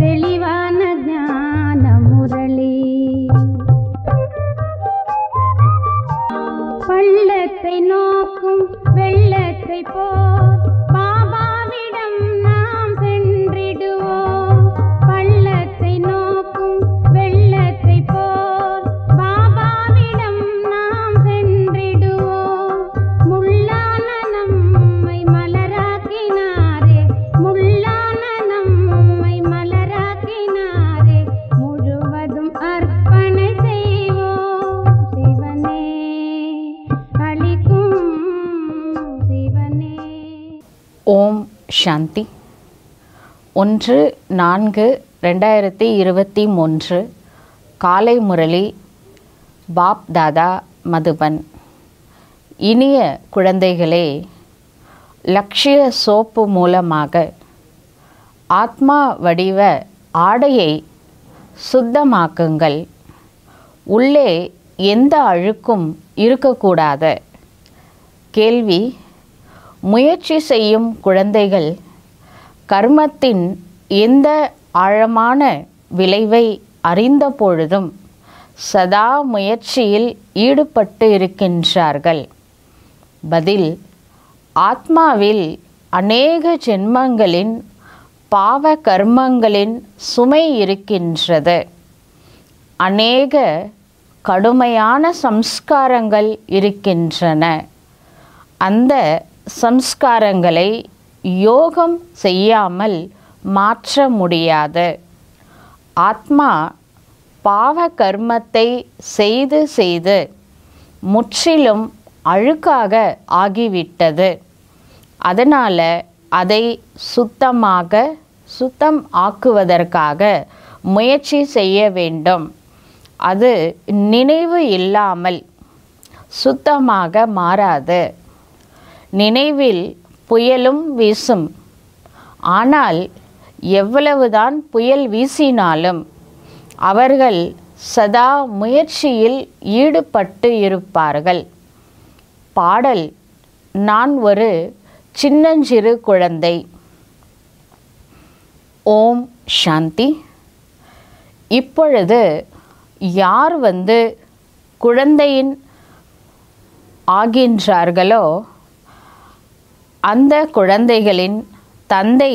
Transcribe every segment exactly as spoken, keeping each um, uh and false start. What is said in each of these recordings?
తెలివాన జ్ఞాన మురళి பள்ளத்தை நோக்கும் வெள்ளத்தை போல் பாபாவிடம் நாம் சென்றிடுவோம் பள்ளத்தை நோக்கும் வெள்ளத்தை போல் பாபாவிடம் நாம் சென்றிடுவோம் முள்ளான நம்மை மலராக்கினாரே முள்ளான நம்மை மலராக்கினாரே முழுவதும் அர்ப்பணை செய்வோம் சிவனே ஓம் சாந்தி ஒன்று நான்கு ரெண்டாயிரத்தி இருபத்தி மூன்று காலை முரளி பாப் தாதா மதுபன். இனிய குழந்தைகளே, லட்சிய சோப்பு மூலமாக ஆத்மா வடிவ ஆடையை சுத்தமாக்குங்கள். உள்ளே எந்த அழுக்கும் இருக்கக்கூடாது. கேள்வி: முயற்சி செய்யும் குழந்தைகள் கர்மத்தின் எந்த ஆழமான விளைவை அறிந்த பொழுதும் சதா முயற்சியில் ஈடுபட்டு இருக்கின்றார்கள். பதில்: ஆத்மாவில் அநேக ஜென்மங்களின் பாவ கர்மங்களின் சுமை இருக்கின்றது. அநேக கடுமையான சம்ஸ்காரங்கள் இருக்கின்றன. அந்த சம்ஸ்காரங்களை யோகம் செய்யாமல் மாற்ற முடியாது. ஆத்மா பாவ கர்மத்தை செய்து செய்து முற்றிலும் அழுக்காக ஆகிவிட்டது. அதனால் அதை சுத்தமாக சுத்தம் ஆக்குவதற்காக முயற்சி செய்ய வேண்டும். அது நினைவு இல்லாமல் சுத்தமாக மாறாது. நினைவில் புயலும் வீசும். ஆனால் எவ்வளவுதான் புயல் வீசினாலும் அவர்கள் சதா முயற்சியில் ஈடுபட்டு இருப்பார்கள். பாடல்: நான் ஒரு சின்னஞ்சிறு குழந்தை. ஓம் சாந்தி. இப்பொழுது யார் வந்து குழந்தையின் ஆகின்றார்களோ அந்த குழந்தைகளின் தந்தை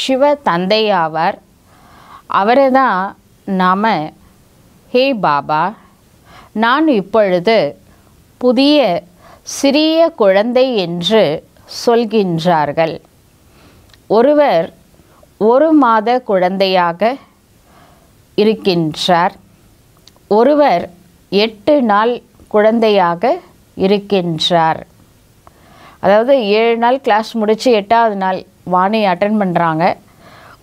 சிவ தந்தையாவார். அவரை தான் நாம் ஹே பாபா, நான் இப்பொழுது புதிய சிறிய குழந்தை என்று சொல்கின்றார்கள். ஒருவர் ஒரு மாத குழந்தையாக இருக்கின்றார். ஒருவர் எட்டு நாள் குழந்தையாக இருக்கின்றார். அதாவது ஏழு நாள் கிளாஸ் முடித்து எட்டாவது நாள் வாணி அட்டன் பண்ணுறாங்க.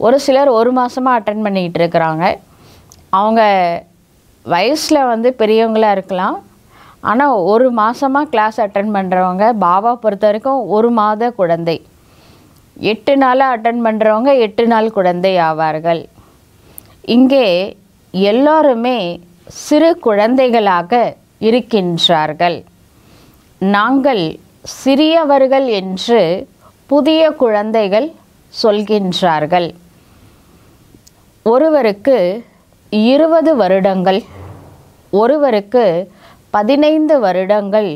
ஒரு சிலர் ஒரு மாதமாக அட்டன் பண்ணிக்கிட்டு இருக்கிறாங்க. அவங்க வயசில் வந்து பெரியவங்களாக இருக்கலாம். ஆனால் ஒரு மாதமாக கிளாஸ் அட்டன் பண்ணுறவங்க பாபா பொறுத்த வரைக்கும் ஒரு மாத குழந்தை. எட்டு நாளாக அட்டன் பண்ணுறவங்க எட்டு நாள் குழந்தை ஆவார்கள். இங்கே எல்லோருமே சிறு குழந்தைகளாக இருக்கின்றார்கள். நாங்கள் சிறியவர்கள் என்று புதிய குழந்தைகள் சொல்கின்றார்கள். ஒருவருக்கு இருபது வருடங்கள், ஒருவருக்கு பதினைந்து வருடங்கள்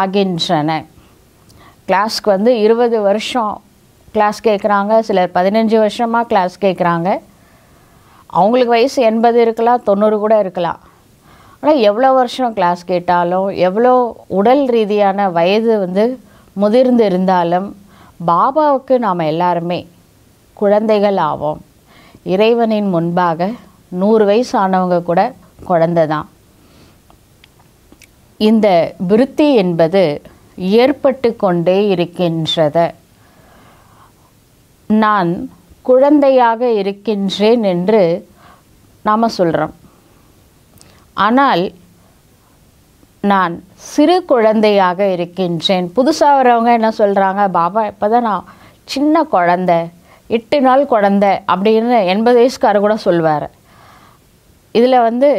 ஆகின்றன. கிளாஸ்க்கு வந்து இருபது வருஷம் கிளாஸ் கேட்குறாங்க. சிலர் பதினஞ்சு வருஷமாக கிளாஸ் கேட்குறாங்க. அவங்களுக்கு வயசு எண்பது இருக்கலாம், தொண்ணூறு கூட இருக்கலாம். ஆனால் எவ்வளோ வருஷம் கிளாஸ் கேட்டாலும், எவ்வளோ உடல் ரீதியான வயது வந்து முதிர்ந்து இருந்தாலும், பாபாவுக்கு நாம் எல்லாருமே குழந்தைகள் ஆவோம். இறைவனின் முன்பாக நூறு வயசு ஆனவங்க கூட குழந்தை தான். இந்த விருத்தி என்பது ஏற்பட்டு கொண்டே இருக்கின்றது. நான் குழந்தையாக இருக்கின்றேன் என்று நாம் சொல்கிறோம். ஆனால் நான் சிறு குழந்தையாக இருக்கின்றேன். புதுசாக வரவங்க என்ன சொல்கிறாங்க, பாபா இப்போ தான் நான் சின்ன குழந்தை, எட்டு நாள் குழந்தை அப்படின்னு எண்பது வயசுக்காரர் கூட சொல்வார். இதில் வந்து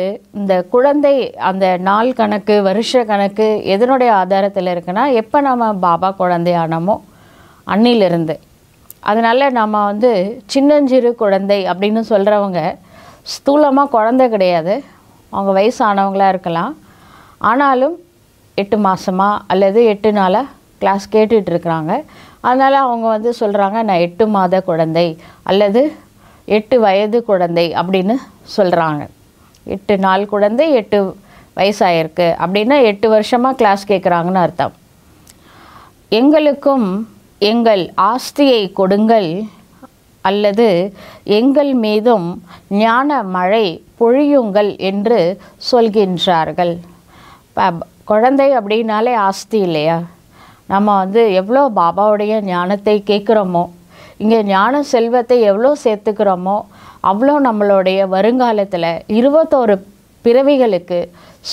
இந்த குழந்தை அந்த நாள் கணக்கு வருஷ கணக்கு எதனுடைய ஆதாரத்தில் இருக்குன்னா, எப்போ நாம் பாபா குழந்தையானமோ அன்னிலிருந்து அதனால நாம வந்து சின்னஞ்சிறு குழந்தை அப்படினு சொல்றவங்க ஸ்தூலமா குழந்தை கிடையாது அவங்க வயசானவங்களா இருக்கலாம் ஆனாலும் எட்டு மாசமா அல்லது எட்டு நாளா கிளாஸ் கேட்டிட்டு இருக்காங்க அதனால அவங்க வந்து சொல்றாங்க நான் எட்டு மாத குழந்தை அல்லது எட்டு வயது குழந்தை அப்படினு சொல்றாங்க எட்டு நாள் குழந்தை எட்டு வயசாயிருக்கு அப்படினா எட்டு வருஷமா கிளாஸ் கேக்குறாங்கன்னு அர்த்தம் எங்களுக்கும் எங்கள் ஆஸ்தியை கொடுங்கள் அல்லது எங்கள் மீதும் ஞான மழை பொழியுங்கள் என்று சொல்கின்றார்கள் குழந்தை அப்படினாலே ஆஸ்தி இல்லையா நம்ம வந்து எவ்ளோ பாபாவுடைய ஞானத்தை கேக்குறோமோ இங்க ஞான செல்வத்தை எவ்ளோ சேர்த்துக்குறோமோ அவ்ளோ நம்மளுடைய வருங்காலத்துல இருபத்தொரு பிறவிகளுக்கு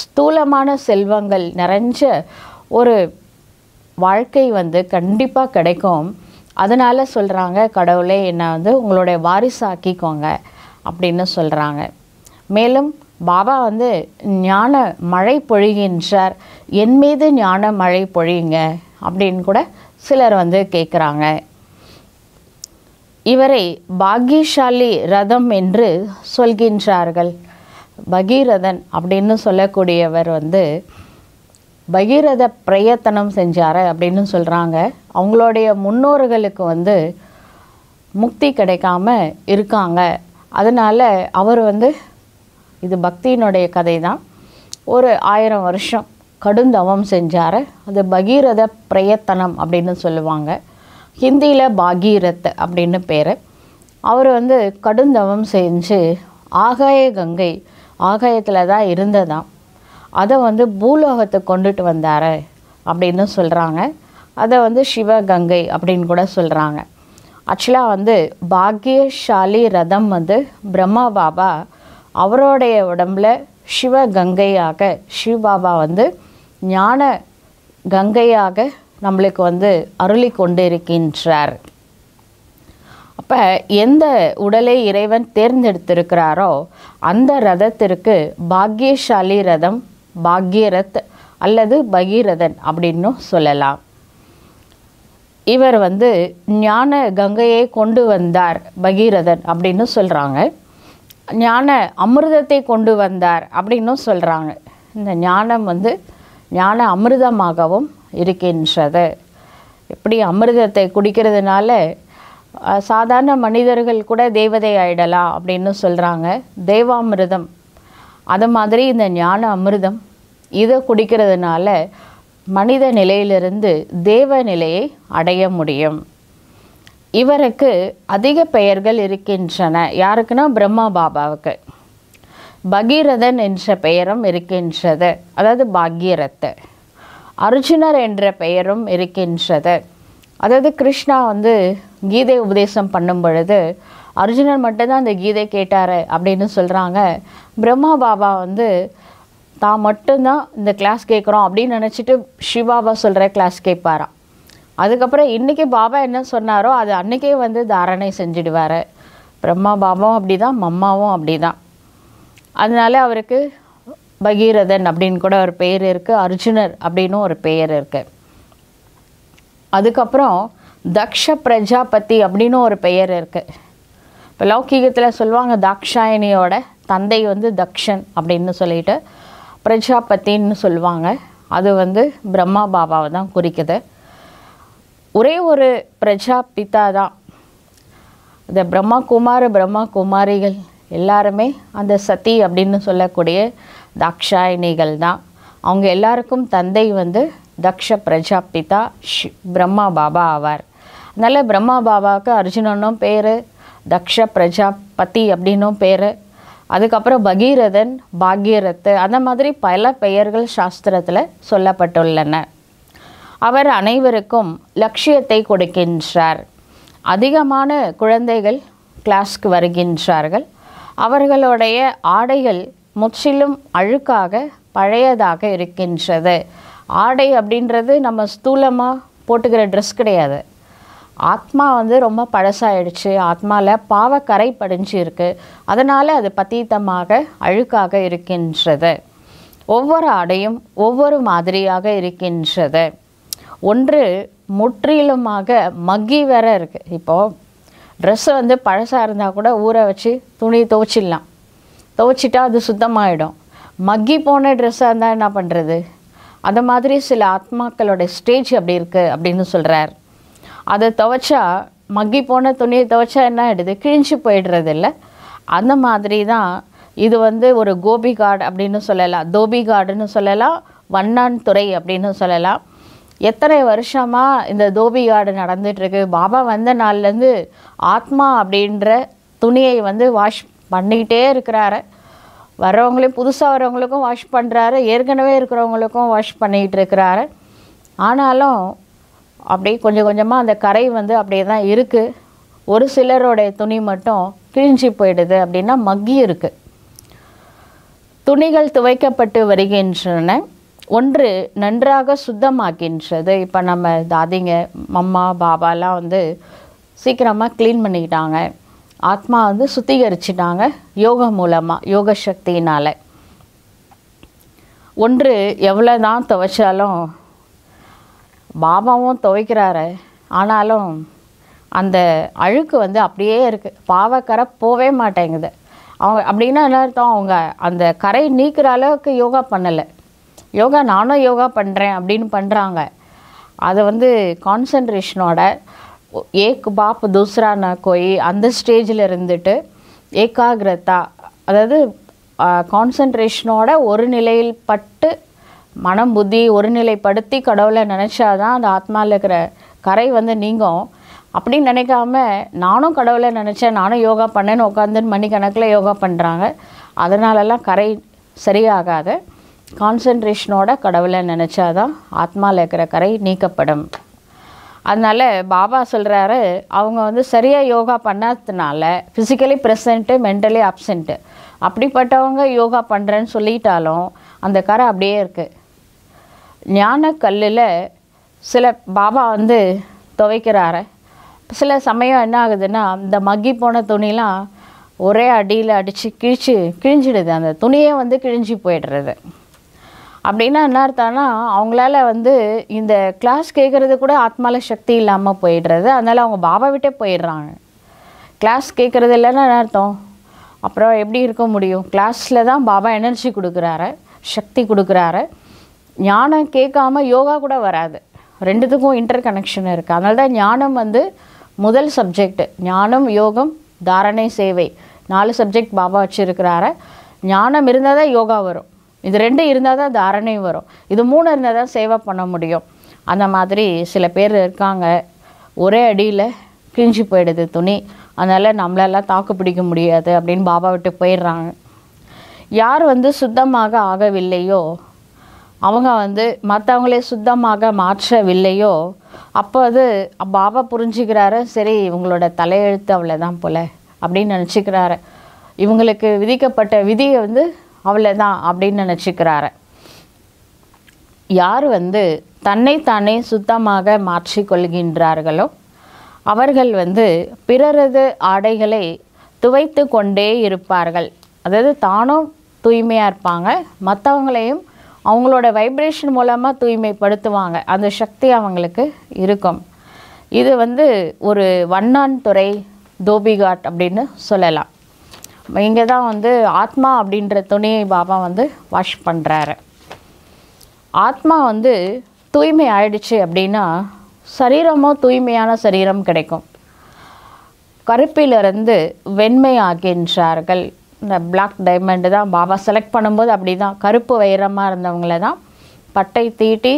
ஸ்தூலமான செல்வங்கள் நிறைஞ்ச ஒரு வாழ்க்கை வந்து கண்டிப்பா கிடைக்கும் அதனால சொல்றாங்க கடவுளே என்ன வந்து உங்களுடைய வாரிசாக்கிக்கோங்க அப்படினு சொல்றாங்க மேலும் பாபா வந்து ஞான மழை பொழிகின்றார் என் மீது ஞான மழை பொழிங்க அப்படினு கூட சிலர் வந்து கேக்குறாங்க இவரை பாக்கியசாலி ரதம் என்று சொல்கின்றார்கள் பகீரதன் அப்படினு சொல்லக்கூடியவர் வந்து பகீரத பிரயத்தனம் செஞ்சாரே அப்படினு சொல்றாங்க அவங்களுடைய முன்னோர்களுக்கு வந்து முக்தி கிடைக்காம இருக்காங்க அதனால அவர் வந்து இது பக்தியினுடைய கதைதான் ஒரு ஆயிரம் வருஷம் கடும் தவம் செஞ்சாரே அது பகீரத பிரயத்தனம் அப்படினு சொல்லுவாங்க ஹிந்தியில பாகீரத் அப்படினு பேரு அவர் வந்து கடும் தவம் செஞ்சு ஆகாய கங்கை ஆகாயத்துல தான் இருந்ததாம் அத வந்து பூலோகத்தை கொண்டுட்டு வந்தாரே அப்படினு சொல்றாங்க அத வந்து சிவ கங்கை அப்படினு கூட சொல்றாங்க ஆக்சுவலா வந்து பாக்கியசாலி ரதம் வந்து பிரம்மா பாபா அவரோடைய உடம்பல சிவ கங்கையாக சிவ பாபா வந்து ஞான கங்கையாக நமக்கு வந்து அருளி கொண்டிருக்கின்றார் அப்ப எந்த உடலை இறைவன் தேர்ந்தெடுத்திருக்கிறாரோ அந்த ரதத்திற்கு பாக்கியசாலி ரதம் பாக்கியரத் அல்லது பகீரதன் அப்படினு சொல்லலாம் இவர் வந்து ஞான கங்கையை கொண்டு வந்தார் பகீரதன் அப்படினு சொல்றாங்க ஞான அமிர்தத்தை கொண்டு வந்தார் அப்படினு சொல்றாங்க இந்த ஞானம் வந்து ஞான அமிர்தமாகவும் இருக்கின்றது இப்படி அமிர்தத்தை குடிக்கிறதுனால சாதாரண மனிதர்கள் கூட தேவதை ஆயிடலாம் அப்படினு சொல்றாங்க தேவாமிர்தம் அது மாதிரி இந்த ஞான அமிர்தம் இத குடிக்கிறதுனால மனித நிலையிலிருந்து தேவ நிலையை அடைய முடியும் இவருக்கு அதிக பெயர்கள் இருக்கின்றன யாருக்குனா பிரம்மா பாபாவுக்கு பகீரதன் என்ற பெயரும் இருக்கின்றது அதாவது பாகீரத் அர்ஜுனர் என்ற பெயரும் இருக்கின்றது அதாவது கிருஷ்ணா வந்து கீதை உபதேசம் பண்ணும் பொழுது அர்ஜுனர் மட்டும் தான் அந்த கீதை கேட்டாரு அப்படினு சொல்றாங்க பிரம்மா பாபா வந்து தான் மட்டும் தான் இந்த கிளாஸ் கேக்குறோம் அப்படி நினைச்சிட்டு சிவாபா சொல்ற கிளாஸ் கேட்பாராம் அதுக்கு அப்புறம் இன்னைக்கு பாபா என்ன சொன்னாரோ அது அன்னைக்கே வந்து தாரணை செஞ்சிடுவாரு பிரம்மா பாபாவும் அப்படிதான் மம்மாவும் அப்படிதான் அதனால அவருக்கு பகீரதன் அப்படினு கூட ஒரு பெயர் இருக்கு அர்ஜுனர் அப்படினு ஒரு பெயர் இருக்கு அதுக்கு அப்புறம் தக்ஷ பிரஜாபதி அப்படினு ஒரு பெயர் இருக்கு இப்ப லௌகிகத்துல சொல்வாங்க தாக்ஷாயணியோட தந்தை வந்து தக்ஷன் அப்படினு சொல்லிட்டு பிரஜாபதினு சொல்வாங்க அது வந்து பிரம்மா பாபாவை தான் குறிக்குது ஒரே ஒரு பிரஜாபிதா தான் இந்த பிரம்மா குமார பிரம்மா குமாரிகள் எல்லாரும் அந்த சதி அப்படினு சொல்லக்கூடிய தாக்ஷாயணிகள் தான் அவங்க எல்லாருக்கும் தந்தை வந்து தக்ஷ பிரஜாபிதா பிரம்மா பாபா ஆவார் அதனால பிரம்மா பாபாவுக்கு அர்ஜுனனும் பேரு தக்ஷ பிரஜாபதி அப்படினும் பேரு அதுக்கு அப்புறம் பகீரதன் பாகீரத் அந்த மாதிரி பல பெயர்கள் சாஸ்திரத்துல சொல்லப்பட்டுள்ளன அவர் அனைவருக்கும் லட்சியத்தை கொடுக்கின்றார் அதிகமான குழந்தைகள் கிளாஸ்க்கு வருகின்றார்கள் அவர்களுடைய ஆடைகள் முற்றிலும் அழுக்காக பழையதாக இருக்கின்றது ஆடை அப்படின்றது நம்ம ஸ்தூலமா போட்டுக்கிற Dress கிடையாது ஆத்மா வந்து ரொம்ப பழசாயிடுச்சு ஆத்மால பாவக்கறை படிஞ்சு இருக்கு அதனால அது பதீதமாக அழுக்காக இருக்கின்றது ஒவ்வொரு ஆடையும் ஒவ்வொரு மாதிரியாக இருக்கின்றது ஒன்று முற்றிலுமாக மக்கி வர இருக்கு இப்போ ட்ரெஸ் வந்து பழசா இருந்தா கூட ஊற வச்சு துணி துவைச்சிடலாம். துவைச்சிட்டா அது சுத்தமாயிடும். மக்கி போன ட்ரெஸ்ஸா இருந்தா என்ன பண்றது? அந்த மாதிரி சில ஆத்மாக்களோட ஸ்டேஜ் அப்படி இருக்கு அப்படினு சொல்றார். அதை துவைச்சா மக்கி போன துணியை துவைச்சா என்ன ஆயிடுது? கிழிஞ்சு போயிடுறது இல்லை. அந்த மாதிரி தான் இது வந்து ஒரு கோபி கார்டு அப்படின்னு சொல்லலாம், தோபி கார்டுன்னு சொல்லலாம், வண்ணான் துறை அப்படின்னு சொல்லலாம். எத்தனை வருஷமாக இந்த தோபி கார்டு நடந்துகிட்ருக்கு. பாபா வந்த நாள்லேருந்து ஆத்மா அப்படின்ற துணியை வந்து வாஷ் பண்ணிக்கிட்டே இருக்கிறாரு. வரவங்களையும் புதுசாக வரவங்களுக்கும் வாஷ் பண்ணுறாரு, ஏற்கனவே இருக்கிறவங்களுக்கும் வாஷ் பண்ணிக்கிட்டு இருக்கிறாரு. ஆனாலும் அப்படியே கொஞ்சம் கொஞ்சமாக அந்த கரை வந்து அப்படியே தான் இருக்குது. ஒரு சிலருடைய துணி மட்டும் கிழிஞ்சி போயிடுது. அப்படின்னா மக்கி இருக்குது. துணிகள் துவைக்கப்பட்டு வருகின்றன. ஒன்று நன்றாக சுத்தமாக்கின்றது. இப்போ நம்ம தாதிங்க மம்மா பாபாலாம் வந்து சீக்கிரமாக க்ளீன் பண்ணிக்கிட்டாங்க. ஆத்மா வந்து சுத்திகரிச்சிட்டாங்க யோக மூலமாக, யோக சக்தியினால். ஒன்று எவ்வளோ தான் துவைச்சாலும் பாபாவும் துவைக்கிறாரு, ஆனாலும் அந்த அழுக்கு வந்து அப்படியே இருக்குது. பாவக்கரை போவே மாட்டேங்குது. அவங்க அப்படின்னா என்ன அர்த்தம்? அவங்க அந்த கரை நீக்கிற அளவுக்கு யோகா பண்ணலை. யோகா நானும் யோகா பண்ணுறேன் அப்படின்னு பண்ணுறாங்க. அதை வந்து கான்சன்ட்ரேஷனோட ஏக் பாப் தூசரான கோயி அந்த ஸ்டேஜில் இருந்துட்டு ஏகாகிரதா, அதாவது கான்சன்ட்ரேஷனோட ஒரு நிலையில் பட்டு மனம் புத்தி ஒரு நிலைப்படுத்தி கடவுளை நினச்சாதான் அந்த ஆத்மாவில் இருக்கிற கரை வந்து நீங்கும். அப்படின்னு நினைக்காம நானும் கடவுளை நினச்சேன், நானும் யோகா பண்ணேன்னு உட்காந்துன்னு மணிக்கணக்கில் யோகா பண்ணுறாங்க. அதனாலலாம் கரை சரியாகாது. கான்சன்ட்ரேஷனோட கடவுளை நினச்சாதான் ஆத்மாவில் இருக்கிற கரை நீக்கப்படும். அதனால் பாபா சொல்கிறாரு, அவங்க வந்து சரியாக யோகா பண்ணாததுனால ஃபிசிக்கலி ப்ரெசண்ட்டு, மென்டலி ஆப்சென்ட்டு, அப்படிப்பட்டவங்க யோகா பண்ணுறேன்னு சொல்லிட்டாலும் அந்த கரை அப்படியே இருக்குது. ஞானக்கல்லில் சில பாபா வந்து துவைக்கிறாரு. சில சமயம் என்ன ஆகுதுன்னா இந்த மக்கி போன துணிலாம் ஒரே அடியில் அடித்து கிழிச்சு கிழிஞ்சிடுது. அந்த துணியே வந்து கிழிஞ்சி போய்டுறது. அப்படின்னா என்ன அர்த்தம்னா அவங்களால வந்து இந்த கிளாஸ் கேட்குறது கூட ஆத்மாவில் சக்தி இல்லாமல் போயிடுறது. அதனால் அவங்க பாபா விட்டே போயிடுறாங்க. கிளாஸ் கேட்குறது இல்லைன்னா என்ன அர்த்தம்? அப்புறம் எப்படி இருக்க முடியும்? கிளாஸில் தான் பாபா எனர்ஜி கொடுக்குறாரு, சக்தி கொடுக்குறாரு. ஞானம் கேட்காம யோகா கூட வராது. ரெண்டுத்துக்கும் இன்டர் கனெக்ஷன் இருக்குது. அதனால தான் ஞானம் வந்து முதல் சப்ஜெக்ட். ஞானம், யோகம், தாரணை, சேவை, நாலு சப்ஜெக்ட் பாபா வச்சுருக்கிறாரு. ஞானம் இருந்தால் தான் யோகா வரும், இது ரெண்டு இருந்தால் தான் தாரணை வரும், இது மூணு இருந்தால் தான் சேவை பண்ண முடியும். அந்த மாதிரி சில பேர் இருக்காங்க, ஒரே அடியில் கிழிஞ்சி போயிடுது துணி, அதனால் நம்மளெல்லாம் தாக்கு பிடிக்க முடியாது அப்படின்னு பாபா விட்டு போயிடுறாங்க. யார் வந்து சுத்தமாக ஆகவில்லையோ, அவங்க வந்து மற்றவங்களே சுத்தமாக மாற்றவில்லையோ, அப்போ அது பாபா புரிஞ்சுக்கிறாரு, சரி இவங்களோட தலையெழுத்து அவ்வளோதான் போல் அப்படின்னு நினச்சிக்கிறாரு. இவங்களுக்கு விதிக்கப்பட்ட விதியை வந்து அவ்வளோதான் அப்படின்னு நினச்சிக்கிறாரு. யார் வந்து தன்னைத்தானே சுத்தமாக மாற்றிக்கொள்கின்றார்களோ அவர்கள் வந்து பிறரது ஆடைகளை துவைத்து கொண்டே இருப்பார்கள். அதாவது தானும் தூய்மையாக இருப்பாங்க, மற்றவங்களையும் அவங்களோட வைப்ரேஷன் மூலமாக தூய்மைப்படுத்துவாங்க. அந்த சக்தி அவங்களுக்கு இருக்கும். இது வந்து ஒரு வண்ணான் துறை தோபிகாட் அப்படின்னு சொல்லலாம். இங்கே தான் வந்து ஆத்மா அப்படின்ற துணியை பாபா வந்து வாஷ் பண்ணுறாரு. ஆத்மா வந்து தூய்மை ஆயிடுச்சு அப்படின்னா சரீரமும் தூய்மையான சரீரம் கிடைக்கும். கருப்பிலிருந்து வெண்மை ஆகின்றார்கள். இந்த பிளாக் டைமண்டு தான் பாபா செலக்ட் பண்ணும்போது அப்படி தான் கருப்பு வைரமாக இருந்தவங்கள தான் பட்டை தீட்டி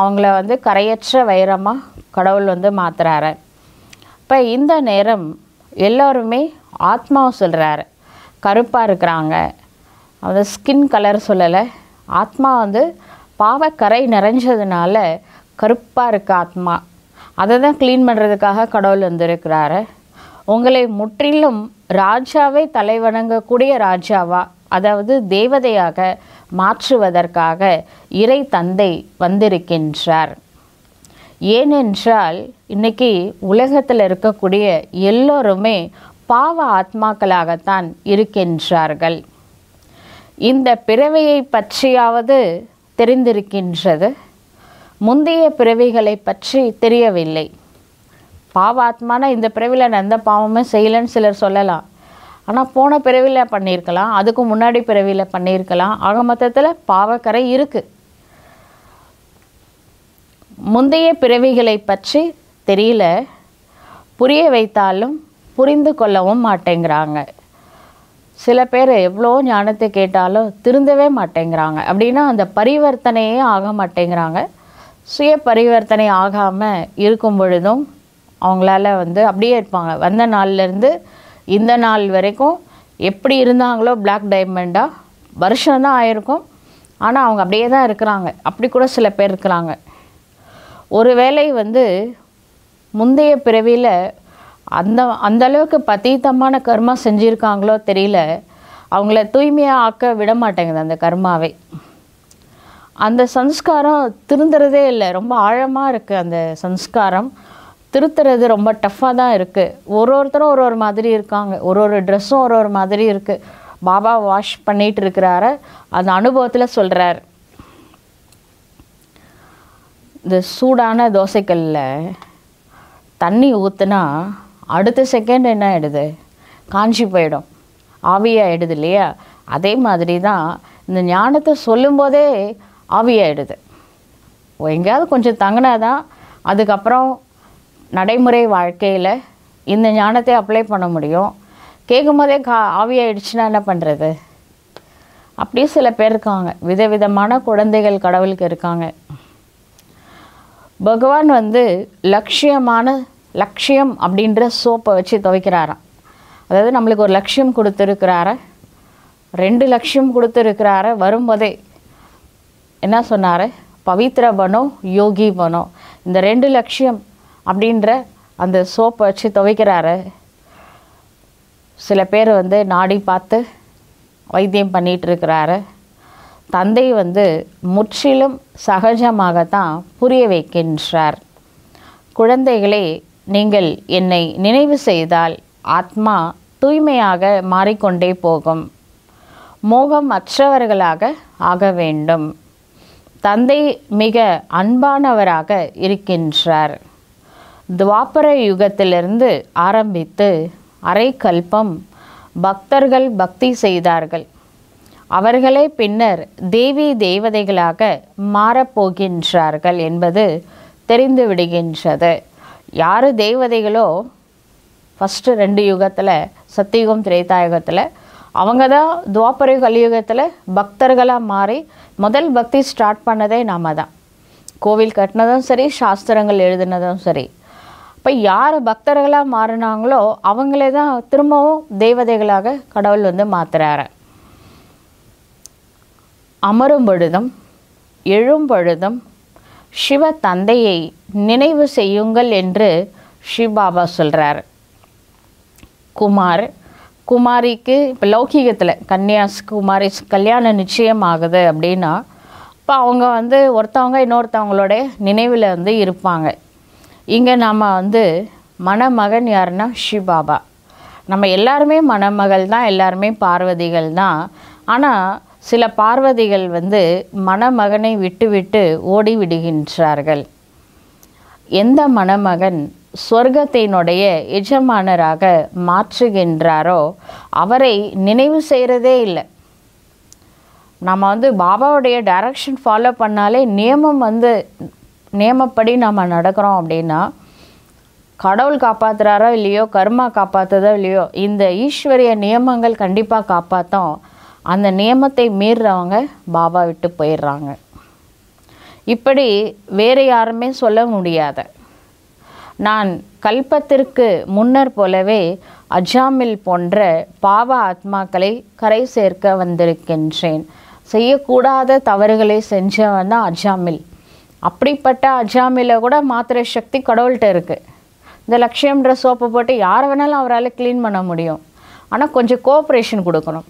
அவங்கள வந்து கரையற்ற வைரமாக கடவுள் வந்து மாற்றுறாரு. இப்போ இந்த நேரம் எல்லோருமே ஆத்மாவை சொல்கிறாரு. கருப்பாக இருக்கிறாங்க, அந்த ஸ்கின் கலர் சொல்லலை. ஆத்மா வந்து பாவக்கரை நிறைஞ்சதுனால கருப்பாக இருக்க ஆத்மா, அதை தான் க்ளீன் பண்ணுறதுக்காக கடவுள் வந்து இருக்கிறாரு. உங்களை முற்றிலும் ராஜாவை தலைவணங்கக்கூடிய ராஜாவா, அதாவது தேவதையாக மாற்றுவதற்காக இறை தந்தை வந்திருக்கின்றார். ஏனென்றால் இன்றைக்கி உலகத்தில் இருக்கக்கூடிய எல்லோருமே பாவ ஆத்மாக்களாகத்தான் இருக்கின்றார்கள். இந்த பிறவியை பற்றியாவது தெரிந்திருக்கின்றது, முந்தைய பிறவிகளை பற்றி தெரியவில்லை. பாவாத்மானா இந்த பிறவில நான் எந்த பாவமும் செய்யலன்னு சிலர் சொல்லலாம். ஆனால் போன பிறவில பண்ணியிருக்கலாம், அதுக்கு முன்னாடி பிறவில பண்ணியிருக்கலாம். ஆக மொத்தத்தில் பாவக்கரை இருக்குது. முந்தைய பிறவிகளை பற்றி தெரியல, புரிய வைத்தாலும் புரிந்து கொள்ளவும் மாட்டேங்கிறாங்க. சில பேர் எவ்வளோ ஞானத்தை கேட்டாலும் திருந்தவே மாட்டேங்கிறாங்க. அப்படின்னா அந்த பரிவர்த்தனையே ஆக மாட்டேங்கிறாங்க. சுய பரிவர்த்தனை ஆகாமல் இருக்கும் பொழுதும் அவங்களால வந்து அப்படியே இருப்பாங்க. வந்த நாள்லேருந்து இந்த நாள் வரைக்கும் எப்படி இருந்தாங்களோ பிளாக் டைமண்டாக வருஷம்தான் ஆயிருக்கும், ஆனால் அவங்க அப்படியே தான் இருக்கிறாங்க. அப்படி கூட சில பேர் இருக்கிறாங்க. ஒருவேளை வந்து முந்தைய பிறவியில் அந்த அந்தளவுக்கு பதீதமான கர்மா செஞ்சுருக்காங்களோ தெரியல, அவங்கள தூய்மையாக ஆக்க விட மாட்டேங்குது அந்த கர்மாவை. அந்த சம்ஸ்காரம் திருந்துறதே இல்லை, ரொம்ப ஆழமாக இருக்குது. அந்த சம்ஸ்காரம் திருத்துறது ரொம்ப டஃப்பாக தான் இருக்குது. ஒரு ஒருத்தரும் ஒரு ஒரு மாதிரி இருக்காங்க, ஒரு ஒரு ட்ரெஸ்ஸும் ஒரு ஒரு மாதிரி இருக்குது. பாபா வாஷ் பண்ணிகிட்டு இருக்கிறாரு, அந்த அனுபவத்தில் சொல்கிறார். இந்த சூடான தோசைக்கல்ல தண்ணி ஊற்றுனா அடுத்த செகண்ட் என்ன ஆகிடுது, காஞ்சி போயிடும், ஆவியாகிடுது இல்லையா? அதே மாதிரி தான் இந்த ஞானத்தை சொல்லும்போதே ஆவியாகிடுது. எங்கேயாவது கொஞ்சம் தங்கினாதான் அதுக்கப்புறம் நடைமுறை வாழ்க்கையில் இந்த ஞானத்தை அப்ளை பண்ண முடியும். கேட்கும் போதே கா ஆவியாகிடுச்சுன்னா என்ன பண்ணுறது? அப்படியே சில பேர் இருக்காங்க. விதவிதமான குழந்தைகள் கடவுளுக்கு இருக்காங்க. பகவான் வந்து லட்சியமான லட்சியம் அப்படின்ற சோப்பை வச்சு துவைக்கிறாராம். அதாவது நம்மளுக்கு ஒரு லட்சியம் கொடுத்துருக்கிறார, ரெண்டு லட்சியம் கொடுத்துருக்கிறார. வரும்போதே என்ன சொன்னார், பவித்ர பனோ யோகி பனோ. இந்த ரெண்டு லட்சியம் அப்படின்ற அந்த சோப்பை வச்சு துவைக்கிறாரு. சில பேர் வந்து நாடி பார்த்து வைத்தியம் பண்ணிகிட்ருக்கிறாரு. தந்தை வந்து முற்றிலும் சகஜமாகத்தான் புரிய வைக்கின்றார். குழந்தைகளே, நீங்கள் என்னை நினைவு செய்தால் ஆத்மா தூய்மையாக மாறிக்கொண்டே போகும். மோகம் அற்றவர்களாக ஆக வேண்டும். தந்தை மிக அன்பானவராக இருக்கின்றார். துவாபர யுகத்திலிருந்து ஆரம்பித்து அரை கல்பம் பக்தர்கள் பக்தி செய்தார்கள். அவர்களே பின்னர் தேவி தேவதைகளாக மாறப்போகின்றார்கள் என்பது தெரிந்து விடுகின்றது. யார் தேவதைகளோ ஃபஸ்ட்டு ரெண்டு யுகத்தில், சத்தியுகம் திரேதாயுகத்தில், அவங்க தான் துவாபர கலியுகத்தில் பக்தர்களாக மாறி முதல் பக்தி ஸ்டார்ட் பண்ணதே நாம தான். கோவில் கட்டினதும் சரி, சாஸ்திரங்கள் எழுதினதும் சரி. இப்போ யார் பக்தர்களாக மாறினாங்களோ அவங்களே தான் திரும்பவும் தேவதைகளாக கடவுள் வந்து மாற்றுறாரு. அமரும் பொழுதும் எழும் பொழுதும் சிவ தந்தையை நினைவு செய்யுங்கள் என்று சிவபாபா சொல்கிறார். குமார் குமாரிக்கு இப்போ லௌகீகத்தில் கன்னியாஸ் குமாரி கல்யாணம் நிச்சயம் ஆகுது அப்படின்னா இப்போ அவங்க வந்து ஒருத்தவங்க இன்னொருத்தவங்களோட நினைவில் வந்து இருப்பாங்க. இங்கே நம்ம வந்து மணமகன் யாருன்னா சிவபாபா. நம்ம எல்லாருமே மணமகள் தான், எல்லாருமே பார்வதிகள் தான். ஆனால் சில பார்வதிகள் வந்து மணமகனை விட்டுவிட்டு ஓடிவிடுகின்றார்கள். எந்த மணமகன் சொர்க்கத்தினுடைய எஜமானராக மாற்றுகின்றாரோ அவரை நினைவு செய்கிறதே இல்லை. நம்ம வந்து பாபாவுடைய டைரக்ஷன் ஃபாலோ பண்ணாலே, நியமம் வந்து நியமப்படி நம்ம நடக்கிறோம் அப்படின்னா, கடவுள் காப்பாற்றுறாரோ இல்லையோ, கர்மா காப்பாற்றுறதோ இல்லையோ, இந்த ஈஸ்வரிய நியமங்கள் கண்டிப்பாக காப்பாற்றும். அந்த நியமத்தை மீறுறவங்க பாபா விட்டு போயிடுறாங்க. இப்படி வேறு யாருமே சொல்ல முடியாது. நான் கல்பத்திற்கு முன்னர் போலவே அஜாமில் போன்ற பாவ ஆத்மாக்களை கரை சேர்க்க வந்திருக்கின்றேன். செய்யக்கூடாத தவறுகளை செஞ்சவன் தான் அஜாமில். அப்படிப்பட்ட அஜாமில கூட மாத்திரை சக்தி கடவுள்கிட்ட இருக்குது. இந்த லட்சியம்ன்ற சோப்பை போட்டு யார் வேணாலும் அவரால் க்ளீன் பண்ண முடியும். ஆனால் கொஞ்சம் கோஆப்ரேஷன் கொடுக்கணும்.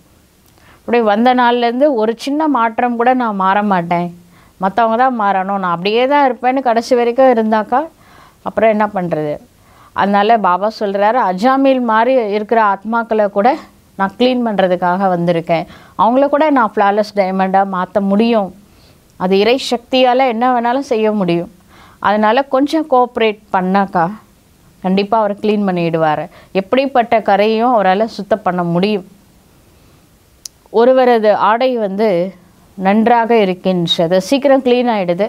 அப்படி வந்த நாள்லேருந்து ஒரு சின்ன மாற்றம் கூட நான் மாற மாட்டேன், மற்றவங்க தான் மாறணும், நான் அப்படியே தான் இருப்பேன்னு கடைசி வரைக்கும் இருந்தாக்கா அப்புறம் என்ன பண்ணுறது? அதனால் பாபா சொல்கிறாரு, அஜாமில் மாதிரி இருக்கிற ஆத்மாக்களை கூட நான் க்ளீன் பண்ணுறதுக்காக வந்திருக்கேன். அவங்கள கூட நான் ஃப்ளாலஸ் டைமண்டாக மாற்ற முடியும். அது இறை சக்தியால் என்ன வேணாலும் செய்ய முடியும். அதனால் கொஞ்சம் கோஆப்ரேட் பண்ணாக்கா कंडिप्पा अवर क्लीन पण्णिडुवार एप्पडिपट्ट करैयुम अवराल सुत्तम पण्ण मुडियुम ओरुवरது ஆடை வந்து நன்றாக இருக்கின்றது சீக்கிரம் க்ளீன் ஆயிடுது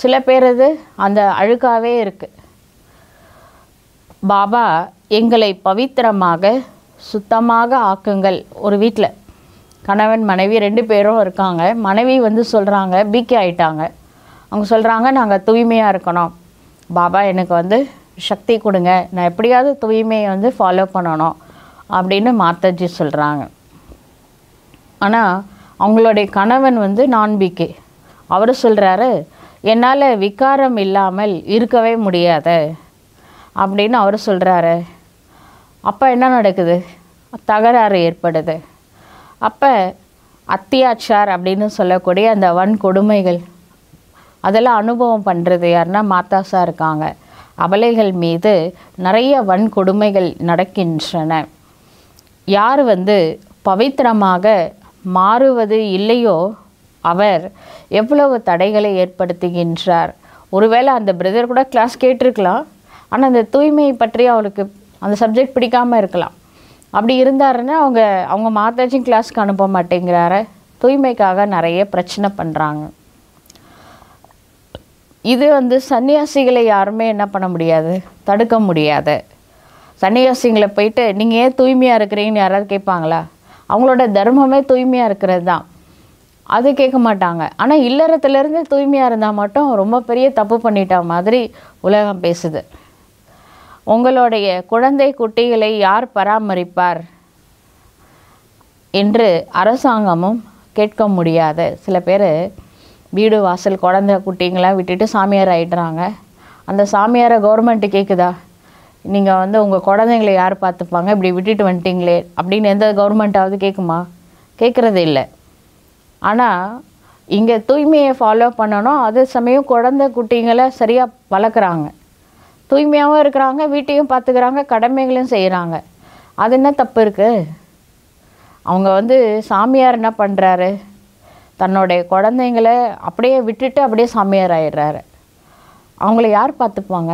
சில பேரது அந்த அழுக்காவே இருக்கு பாபா எங்களை பவித்திரமாக சுத்தமாக ஆக்குங்கள் ஒரு வீட்ல கணவன் மனைவி ரெண்டு பேரும் இருக்காங்க மனைவி வந்து சொல்றாங்க பிகே ஆயிட்டாங்க அவங்க சொல்றாங்க நாங்க தூய்மையா இருக்கணும் பாபா எனக்கு வந்து சக்தி கொடுங்க நான் எப்படியாவது தூய்மையை வந்து ஃபாலோ பண்ணனும் அப்படினு மாதாஜி சொல்றாங்க ஆனா அவங்களுடைய கணவன் வந்து நான் பிகே அவர் சொல்றாரு என்னால விகாரம் இல்லாமல் இருக்கவே முடியாது அப்படினு அவர் சொல்றாரு அப்ப என்ன நடக்குது தகராறு ஏற்படுது அப்ப அத்தியாச்சார் அப்படினு சொல்லக்கூடிய அந்த வன் கொடுமைகள் அதெல்லாம் அனுபவம் பண்றது யாரனா மாதாசா இருக்காங்க அபலைகள் மீது நிறைய வன் கொடுமைகள் நடக்கின்றன யார் வந்து பவித்திரமாக மாறுவது இல்லையோ அவர் எவ்வளவு தடைகளை ஏற்படுத்துகின்றார் ஒருவேளை அந்த பிரதர் கூட கிளாஸ் கேட்டிருக்கலாம் ஆனா அந்த தூய்மை பற்றி அவருக்கு அந்த சப்ஜெக்ட் பிடிக்காம இருக்கலாம் அப்படி இருந்தாருன்னா அவங்க அவங்க மாதாஜி கிளாஸ்க்கு அனுப்ப மாட்டேங்கறாரே தூய்மைக்காக நிறைய பிரச்சனை பண்றாங்க இது வந்து சன்னியாசிகளை யாருமே என்ன பண்ண முடியாது தடுக்க முடியாது சன்னியாசிகளை போய்ட்டு நீங்க ஏன் தூய்மையா இருக்கறீங்கன்னு யாராவது கேட்பாங்களா அவங்களோட தர்மமே தூய்மையா இருக்குறதுதான் அது கேட்க மாட்டாங்க ஆனா இல்லறத்துல இருந்து தூய்மையா இருந்தா மட்டும் ரொம்ப பெரிய தப்பு பண்ணிட்ட மாதிரி உலகம் பேசுது உங்களுடைய குழந்தை குட்டிகளை யார் பராமரிப்பார் என்று அரசாங்கமும் கேட்க முடியாது சில பேர் வீடு வாசல் குழந்தை குட்டிங்களா விட்டுட்டு சாமியார் ஆயிடுறாங்க அந்த சாமியாரை கவர்மெண்ட் கேக்குதா நீங்க வந்து உங்க குழந்தைகளை யார் பாத்துப்பாங்க இப்படி விட்டுட்டு வந்துட்டீங்களே அப்படின எந்த கவர்மெண்டாவது கேக்குமா கேக்குறது இல்ல ஆனா இங்க தூய்மையை ஃபாலோ பண்ணனும் அதே சமயம் குழந்தை குட்டிகளை சரியா வளக்குறாங்க தூய்மையாவும் இருக்கறாங்க வீட்டையும் பாத்துக்கறாங்க கடமைகளையும் செய்றாங்க அது என்ன தப்பு இருக்கு அவங்க வந்து சாமியார் என்ன பண்றாரு தன்னோட குழந்தைகளை அப்படியே விட்டுட்டு அப்படியே சாமியார் ஆயிடுறாரு அவங்களை யார் பாத்துப்பாங்க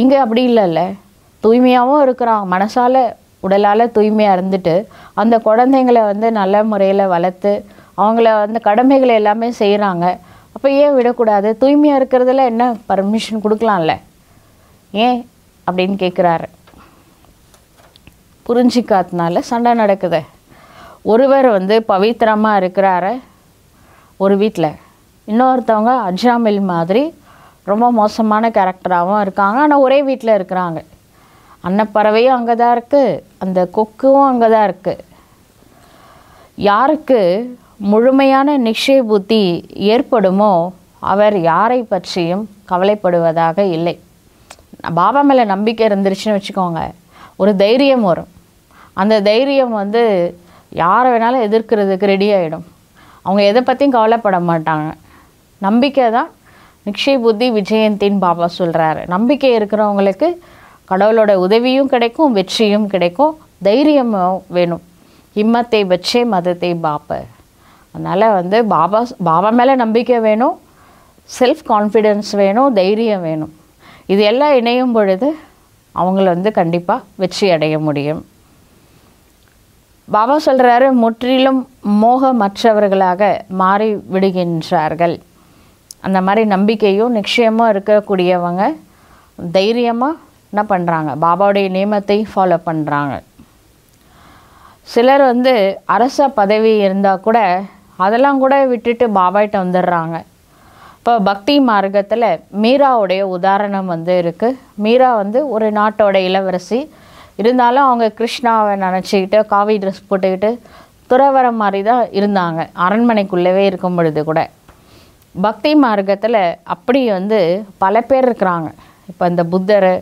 இங்க அப்படி இல்லல தூய்மையாவும் இருக்கறாங்க மனசால உடலால தூய்மையா இருந்துட்டு அந்த குழந்தைகளை வந்து நல்ல முறையில வளர்த்து அவங்கள வந்து கடமைகளை எல்லாமே செய்றாங்க அப்ப ஏன் விட கூடாது தூய்மையா இருக்குறதுல என்ன பர்மிஷன் கொடுக்கலாம்ல ஏன் அப்படிን கேக்குறாரு புரிஞ்சிக்காதனால சண்டை நடக்குது ஒருவர் வந்து பவித்திரமா இருக்கறாரு ஒரு வீட்ல இன்னொருத்தவங்க அஜாமில் மாதிரி ரொம்ப மோசமான கரெக்டராவா இருக்காங்க ஆனா ஒரே வீட்ல இருக்கறாங்க அன்னப்பறவையும் அங்க தான் இருக்கு அந்த கொக்குவும் அங்க தான் இருக்கு யாருக்கு முழுமையான நிச்சய புத்தி ஏற்படுமோ அவர் யாரை பற்றியும் கவலைப்படுவதாக இல்லை பாபா மேல நம்பிக்கை இருந்துச்சுன்னு வெச்சுக்கோங்க ஒரு தைரியம் வரும் அந்த தைரியம் வந்து யாரை வேணாலும் எதிர்க்கிறதுக்கு ரெடி ஆயிடும் அவங்க எதை பத்தியும் கவலைப்பட மாட்டாங்க நம்பிக்கை தான் நிச்சய புத்தி விஜயந்தின் பாபா சொல்றாரு நம்பிக்கை இருக்கிறவங்களுக்கு கடவுளோட உதவியும் கிடைக்கும் வெற்றியும் கிடைக்கும் தைரியமும் வேணும் हिम्मत बच्चे मदते பாபா அதனால வந்து பாபா பாபா மேல நம்பிக்கை வேணும் செல்ஃப் கான்ஃபிடன்ஸ் வேணும் தைரியம் வேணும் இது எல்லாம் இணையும் பொழுது அவங்கள வந்து கண்டிப்பா வெற்றி அடைய முடியும் பாபா சொல்றாரு முற்றிலும் மோகமற்றவர்களாக மாறி விடுகின்றார்கள் அந்த மாதிரி நம்பிக்கையும் நிச்சயமா இருக்க கூடியவங்க தைரியமா என்ன பண்றாங்க பாபாவுடைய நியமத்தை ஃபாலோ பண்றாங்க சிலர் வந்து அரச பதவி இருந்தா கூட அதெல்லாம் கூட விட்டுட்டு பாபாட்ட வந்தறாங்க இப்ப பக்தி மார்க்கத்துல மீராவுடைய உதாரணம் வந்து இருக்கு மீரா வந்து ஒரு நாட்டோட இளவரசி இருந்தாலும் அவங்க கிருஷ்ணாவை நினைச்சிட்டு காவி டிரஸ் போட்டுக்கிட்டு துறவற மாதிரி தான் இருந்தாங்க அரண்மனைக்குள்ளவே இருக்கும் பொழுது கூட பக்தி மார்க்கத்துல அப்படி வந்து பல பேர் இருக்காங்க இப்ப இந்த புத்தர்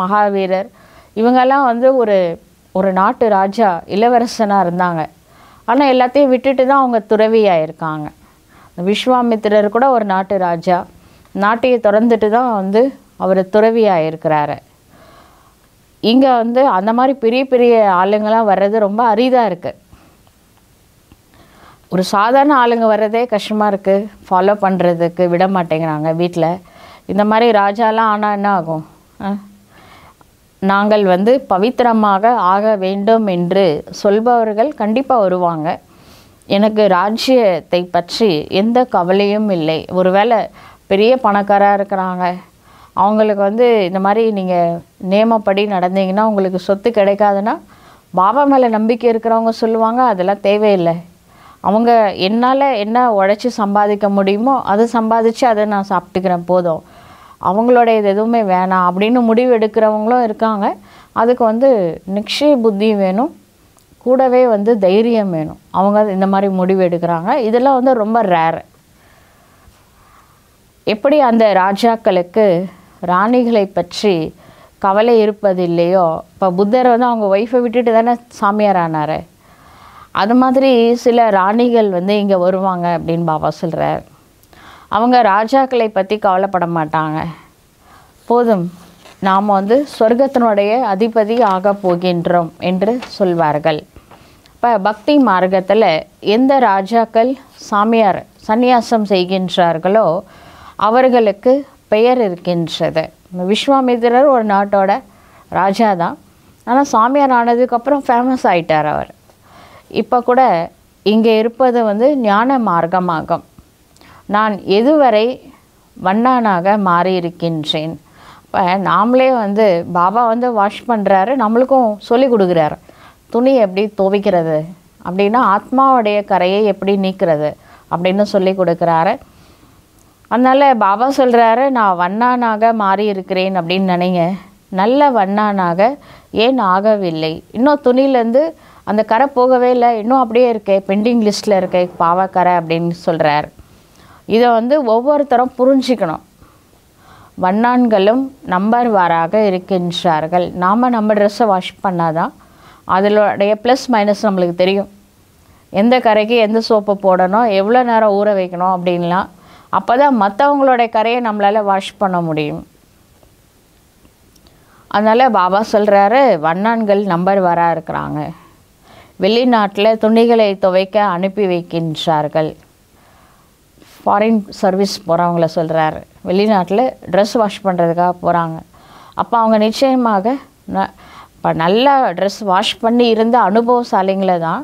மகாவீரர் இவங்க எல்லாம் வந்து ஒரு ஒரு நாட்டு ராஜா இளவரசனா இருந்தாங்க ஆனா எல்லாத்தையும் விட்டுட்டு தான் அவங்க துறவியா இருக்காங்க விஸ்வாமித்திரர் கூட ஒரு நாட்டு ராஜா நாட்டியை தரந்துட்டு தான் வந்து அவர் துறவியா இருக்கறாரு இங்க வந்து அந்த மாதிரி பெரிய பெரிய ஆளுங்களா வர்றது ரொம்ப அரிதா இருக்கு ஒரு சாதாரண ஆளுங்க வரதே கஷ்டமா இருக்கு ஃபாலோ பண்றதுக்கு விட மாட்டேங்கறாங்க வீட்ல இந்த மாதிரி ராஜாலாம் ஆனா என்ன ஆகும் நாங்கள் வந்து பவித்திரமாக ஆக வேண்டும் என்று சொல்பவர்கள் கண்டிப்பாக வருவாங்க. எனக்கு ராஜ்யத்தை பற்றி எந்த கவலையும் இல்லை. ஒருவேளை பெரிய பணக்காராக இருக்கிறாங்க, அவங்களுக்கு வந்து இந்த மாதிரி நீங்கள் நியமப்படி நடந்தீங்கன்னா உங்களுக்கு சொத்து கிடைக்காதுன்னா பாபா மேலே நம்பிக்கை இருக்கிறவங்க சொல்லுவாங்க அதெல்லாம் தேவையில்லை, அவங்க என்னால் என்ன உழைச்சி சம்பாதிக்க முடியுமோ அதை சம்பாதிச்சு அதை நான் சாப்பிட்டுக்கிறேன் போதும், அவங்களோட இது எதுவுமே வேணாம் அப்படின்னு முடிவு எடுக்கிறவங்களும் இருக்காங்க. அதுக்கு வந்து நிச்சய புத்தி வேணும், கூடவே வந்து தைரியம் வேணும். அவங்க இந்த மாதிரி முடிவு எடுக்கிறாங்க, இதெல்லாம் வந்து ரொம்ப ரேர். எப்படி அந்த ராஜாக்களுக்கு ராணிகளை பற்றி கவலை இருப்பதில்லையோ, இப்போ புத்தர் வந்து அவங்க ஒய்ஃபை விட்டுட்டு தானே சாமியார் ஆனார், அது மாதிரி சில ராணிகள் வந்து இங்கே வருவாங்க அப்படின்னு பாபா சொல்கிறார். அவங்க ராஜாக்களை பற்றி கவலைப்பட மாட்டாங்க, போதும் நாம் வந்து சொர்க்கத்தினுடைய அதிபதி ஆக போகின்றோம் என்று சொல்வார்கள். இப்போ பக்தி மார்க்கத்தில் எந்த ராஜாக்கள் சாமியார் சந்நியாசம் செய்கின்றார்களோ அவர்களுக்கு பெயர் இருக்கின்றது. விஸ்வாமித்திரர் ஒரு நாட்டோட ராஜா தான், ஆனால் சாமியார் ஆனதுக்கப்புறம் ஃபேமஸ் ஆகிட்டார் அவர். இப்போ கூட இங்கே இருப்பது வந்து ஞான மார்க்கமாகும். நான் எதுவரை வண்ணானாக மாறியிருக்கின்றேன். இப்போ நாமளே வந்து பாபா வந்து வாஷ் பண்ணுறாரு, நம்மளுக்கும் சொல்லி கொடுக்குறாரு துணி எப்படி துவைக்கிறது அப்படின்னா ஆத்மாவுடைய கரையை எப்படி நீக்கிறது அப்படின்னு சொல்லி கொடுக்குறாரு. அதனால் பாபா சொல்கிறாரு நான் வண்ணானாக மாறி இருக்கிறேன் அப்படின்னு நினைங்க, நல்ல வண்ணானாக ஏன் ஆகவில்லை, இன்னும் துணியிலேருந்து அந்த கரை போகவே இல்லை, இன்னும் அப்படியே இருக்கே பெண்டிங் லிஸ்ட்டில் இருக்கே பாவக்கரை அப்படின்னு சொல்கிறார். இதை வந்து ஒவ்வொருத்தரும் புரிஞ்சிக்கணும். வண்ணான்களும் நம்பர்வாராக இருக்கின்றார்கள். நாம் நம்ம ட்ரெஸ்ஸை வாஷ் பண்ணாதான் அதனுடைய ப்ளஸ் மைனஸ் நம்மளுக்கு தெரியும், எந்த கரைக்கு எந்த சோப்பை போடணும், எவ்வளோ நேரம் ஊற வைக்கணும் அப்படின்லாம். அப்போ தான் மற்றவங்களுடைய கரையை நம்மளால் வாஷ் பண்ண முடியும். அதனால் பாபா சொல்கிறாரு வண்ணான்கள் நம்பர்வாராக இருக்கிறாங்க. வெளிநாட்டில் துணிகளை துவைக்க அனுப்பி வைக்கின்றார்கள். ஃபாரின் சர்வீஸ் போகிறவங்கள சொல்கிறாரு, வெளிநாட்டில் ட்ரெஸ் வாஷ் பண்ணுறதுக்காக போகிறாங்க. அப்போ அவங்க நிச்சயமாக ந இப்போ நல்லா ட்ரெஸ் வாஷ் பண்ணி இருந்த அனுபவசாலிங்களை தான்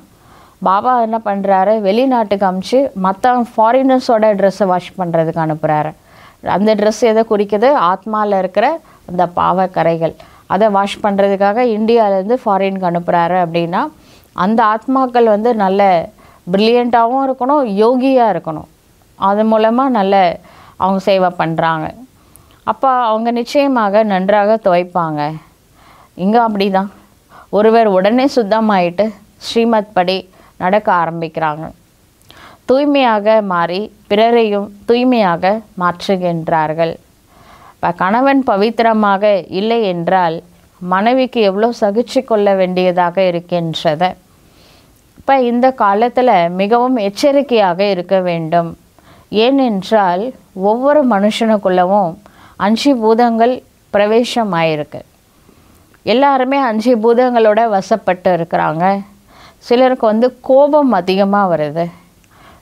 பாபா என்ன பண்ணுறாரு வெளிநாட்டுக்கு அமிச்சு மற்ற ஃபாரினர்ஸோட ட்ரெஸ்ஸை வாஷ் பண்ணுறதுக்கு அனுப்புகிறாரு. அந்த ட்ரெஸ் எதை குறிக்கிது, ஆத்மாவில் இருக்கிற அந்த பாவக்கரைகள், அதை வாஷ் பண்ணுறதுக்காக இந்தியாவிலேருந்து ஃபாரினுக்கு அனுப்புகிறாரு. அப்படின்னா அந்த ஆத்மாக்கள் வந்து நல்ல பிரில்லியண்ட்டாகவும் இருக்கணும், யோகியாக இருக்கணும், அது மூலமாக நல்ல அவங்க சேவை பண்ணுறாங்க. அப்போ அவங்க நிச்சயமாக நன்றாக துவைப்பாங்க. இங்கே அப்படி தான் ஒருவர் உடனே சுத்தமாயிட்டு ஸ்ரீமத் படி நடக்க ஆரம்பிக்கிறாங்க, தூய்மையாக மாறி பிறரையும் தூய்மையாக மாற்றுகின்றார்கள். இப்போ கணவன் பவித்திரமாக இல்லை என்றால் மனைவிக்கு எவ்வளோ சகிச்சு கொள்ள வேண்டியதாக இருக்கின்றது. இப்போ இந்த காலத்தில் மிகவும் எச்சரிக்கையாக இருக்க வேண்டும். ஏனென்றால் ஒவ்வொரு மனுஷனுக்குள்ளவும் அஞ்சு பூதங்கள் பிரவேசமாயிருக்கு. எல்லாருமே அஞ்சு பூதங்களோட வசப்பட்டு இருக்கிறாங்க. சிலருக்கு வந்து கோபம் அதிகமாக வருது,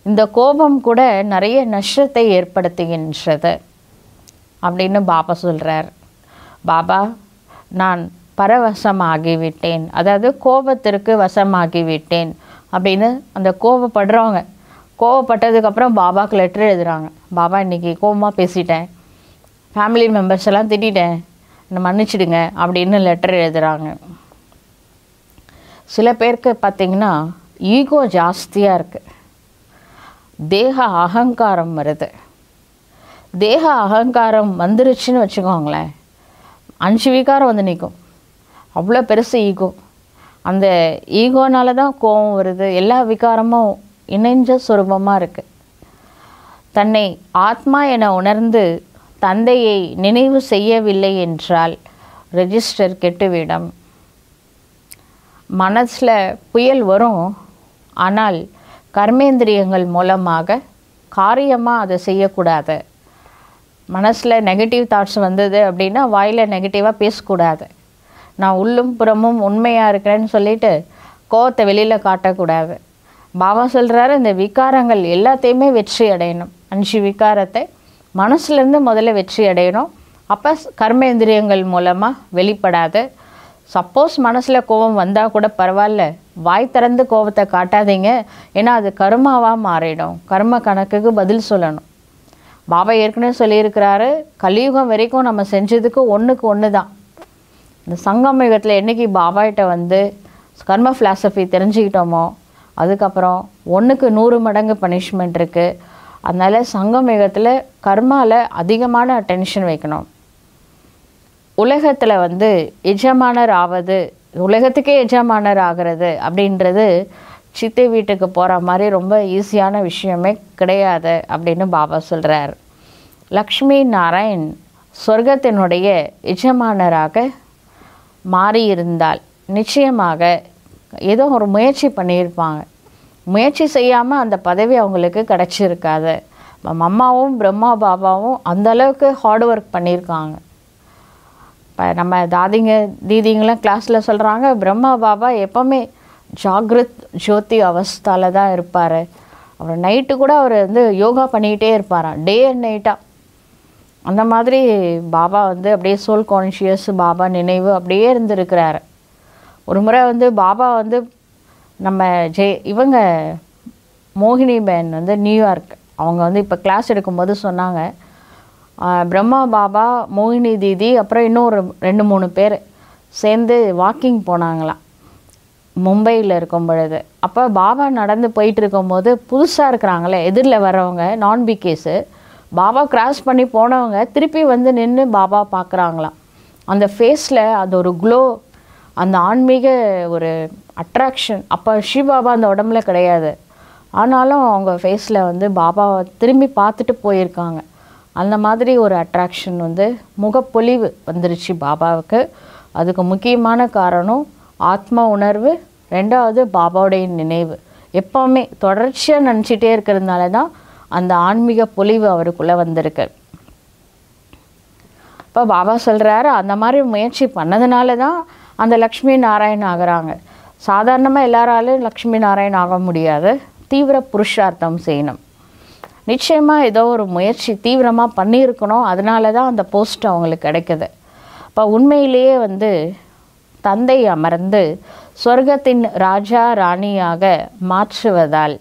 இந்த கோபம் கூட நிறைய நஷ்டத்தை ஏற்படுத்துகின்றது அப்படின்னு பாபா சொல்கிறார். பாபா நான் பரவசமாகிவிட்டேன், அதாவது கோபத்திற்கு வசமாகிவிட்டேன் அப்படின்னு அந்த கோபப்படுறவங்க கோவப்பட்டதுக்கப்புறம் பாபாவுக்கு லெட்ரு எழுதுகிறாங்க. பாபா இன்றைக்கி கோபமாக பேசிட்டேன், ஃபேமிலி மெம்பர்ஸ் எல்லாம் திட்டிட்டேன், என்னை மன்னிச்சிடுங்க அப்படின்னு லெட்டர் எழுதுகிறாங்க. சில பேருக்கு பார்த்திங்கன்னா ஈகோ ஜாஸ்தியாக இருக்குது, தேக அகங்காரம் வருது. தேக அகங்காரம் வந்துருச்சுன்னு வச்சுக்கோங்களேன், அஞ்சு விகாரம் வந்து நிற்கும். அவ்வளோ பெருசு ஈகோ, அந்த ஈகோனால தான் கோபம் வருது, எல்லா விகாரமும் இணைஞ்ச சுரூபமாக இருக்குது. தன்னை ஆத்மா என உணர்ந்து தந்தையை நினைவு செய்யவில்லை என்றால் ரெஜிஸ்டர் கெட்டுவிடும். மனசில் புயல் வரும், ஆனால் கர்மேந்திரியங்கள் மூலமாக காரியமாக அதை செய்யக்கூடாது. மனசில் நெகட்டிவ் தாட்ஸ் வந்தது அப்படின்னா வாயில் நெகட்டிவாக பேசக்கூடாது. நான் உள்ளும் புறமும் உண்மையாக இருக்கிறேன்னு சொல்லிவிட்டு கோவத்தை வெளியில் காட்டக்கூடாது. பாபா சொல்கிறாரு இந்த விகாரங்கள் எல்லாத்தையுமே வெற்றி அடையணும், அஞ்சு விகாரத்தை மனசுலேருந்து முதல்ல வெற்றி அடையணும். அப்போ கர்மேந்திரியங்கள் மூலமாக வெளிப்படாது, சப்போஸ் மனசில் கோபம் வந்தால் கூட பரவாயில்ல, வாய் திறந்து கோபத்தை காட்டாதீங்க. ஏன்னா அது கர்மாவாக மாறிடும். கர்ம கணக்குக்கு பதில் சொல்லணும். பாபா ஏற்கனவே சொல்லியிருக்கிறாரு, கலியுகம் வரைக்கும் நம்ம செஞ்சதுக்கு ஒன்றுக்கு ஒன்று தான். இந்த சங்கம் யுகத்தில் என்றைக்கு பாபாகிட்ட வந்து கர்ம ஃபிலாசபி தெரிஞ்சுக்கிட்டோமோ அதுக்கப்புறம் ஒன்றுக்கு நூறு மடங்கு பனிஷ்மெண்ட் இருக்குது. அதனால் சங்கம் யுகத்தில் கர்மாவில் அதிகமான அட்டென்ஷன் வைக்கணும். உலகத்தில் வந்து எஜமானர் ஆவது, உலகத்துக்கே எஜமானர் ஆகிறது அப்படின்றது சித்தை வீட்டுக்கு போகிற மாதிரி ரொம்ப ஈஸியான விஷயமே கிடையாது அப்படின்னு பாபா சொல்கிறார். லக்ஷ்மி நாராயண் சொர்க்கத்தினுடைய எஜமானராக மாறியிருந்தால் நிச்சயமாக ஏதோ ஒரு முயற்சி பண்ணியிருப்பாங்க. முயற்சி செய்யாமல் அந்த பதவி அவங்களுக்கு கிடச்சிருக்காது. அம்மாவும் பிரம்மா பாபாவும் அந்தளவுக்கு ஹார்ட் ஒர்க் பண்ணியிருக்காங்க. இப்போ நம்ம தாதிங்க தீதிங்களாம் கிளாஸில் சொல்கிறாங்க, பிரம்மா பாபா எப்போவுமே ஜாகிரத் ஜோதி அவஸ்தாவில் தான் இருப்பார். அவர் நைட்டு கூட அவர் வந்து யோகா பண்ணிக்கிட்டே இருப்பாராம், டே அண்ட் நைட்டாக. அந்த மாதிரி பாபா வந்து அப்படியே சோல் கான்ஷியஸ் பாபா நினைவு அப்படியே இருந்திருக்கிறாரு. ஒரு முறை வந்து பாபா வந்து நம்ம ஜெய் இவங்க மோகினி பேன் வந்து நியூயார்க் அவங்க வந்து இப்போ கிளாஸ் எடுக்கும்போது சொன்னாங்க, பிரம்மா பாபா மோகினி தீதி அப்புறம் இன்னொரு ரெண்டு மூணு பேர் சேர்ந்து வாக்கிங் போனாங்களாம் மும்பையில் இருக்கும் பொழுது. அப்போ பாபா நடந்து போயிட்டு இருக்கும்போது புதுசாக இருக்கிறாங்களே எதிரில் வரவங்க நான்பி கேஸு, பாபா கிராஸ் பண்ணி போனவங்க திருப்பி வந்து நின்று பாபா பார்க்குறாங்களாம். அந்த ஃபேஸில் அது ஒரு க்ளோ, அந்த ஆன்மீக ஒரு அட்ராக்ஷன். அப்போ ஸ்ரீபாபா அந்த உடம்புல கிடையாது, ஆனாலும் அவங்க ஃபேஸில் வந்து பாபாவை திரும்பி பார்த்துட்டு போயிருக்காங்க. அந்த மாதிரி ஒரு அட்ராக்ஷன் வந்து முகப்பொலிவு வந்துருச்சு பாபாவுக்கு. அதுக்கு முக்கியமான காரணம் ஆத்ம உணர்வு, ரெண்டாவது பாபாவுடைய நினைவு. எப்போவுமே தொடர்ச்சியாக நினச்சிட்டே இருக்கிறதுனால தான் அந்த ஆன்மீக பொலிவு அவருக்குள்ளே வந்திருக்கு. இப்போ பாபா சொல்கிறாரு, அந்த மாதிரி முயற்சி பண்ணதுனால தான் அந்த லக்ஷ்மி நாராயண் ஆகிறாங்க. சாதாரணமாக எல்லாராலும் லக்ஷ்மி நாராயண் ஆக முடியாது, தீவிர புருஷார்த்தம் செய்யணும். நிச்சயமாக ஏதோ ஒரு முயற்சி தீவிரமாக பண்ணியிருக்கணும், அதனால தான் அந்த போஸ்ட் அவங்களுக்கு கிடைக்குது. இப்போ உண்மையிலேயே வந்து தந்தை அமர்ந்து சொர்க்கத்தின் ராஜா ராணியாக மாற்றுவதால்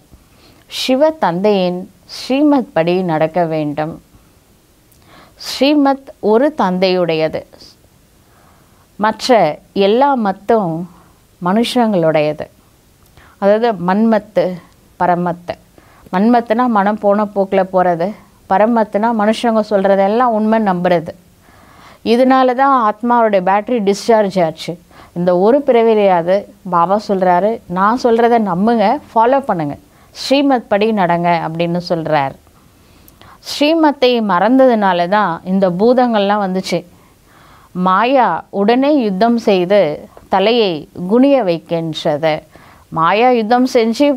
சிவ தந்தையின் ஸ்ரீமத் படி நடக்க வேண்டும். ஸ்ரீமத் ஒரு தந்தையுடையது, மற்ற எல்லா மத்தும் மனுஷங்களுடையது. அதாவது மண்மத்து பரமத்து. மண்மத்துனா மனம் போன போக்கில் போகிறது, பரமத்துனா மனுஷங்க சொல்கிறதெல்லாம் உண்மை நம்புறது. இதனால தான் ஆத்மாவோடைய பேட்ரி டிஸ்சார்ஜ் ஆச்சு. இந்த ஒரு பிறவிலையாவது பாபா சொல்கிறாரு, நான் சொல்கிறத நம்புங்க, ஃபாலோ பண்ணுங்கள், ஸ்ரீமத் படி நடங்க அப்படின்னு சொல்கிறார். ஸ்ரீமத்தை மறந்ததுனால தான் இந்த பூதங்கள்லாம் வந்துச்சு. மாயா உடனே யுத்தம் செய்து தலையை குனிய வைக்கின்றது. மாயா யுத்தம் செஞ்சு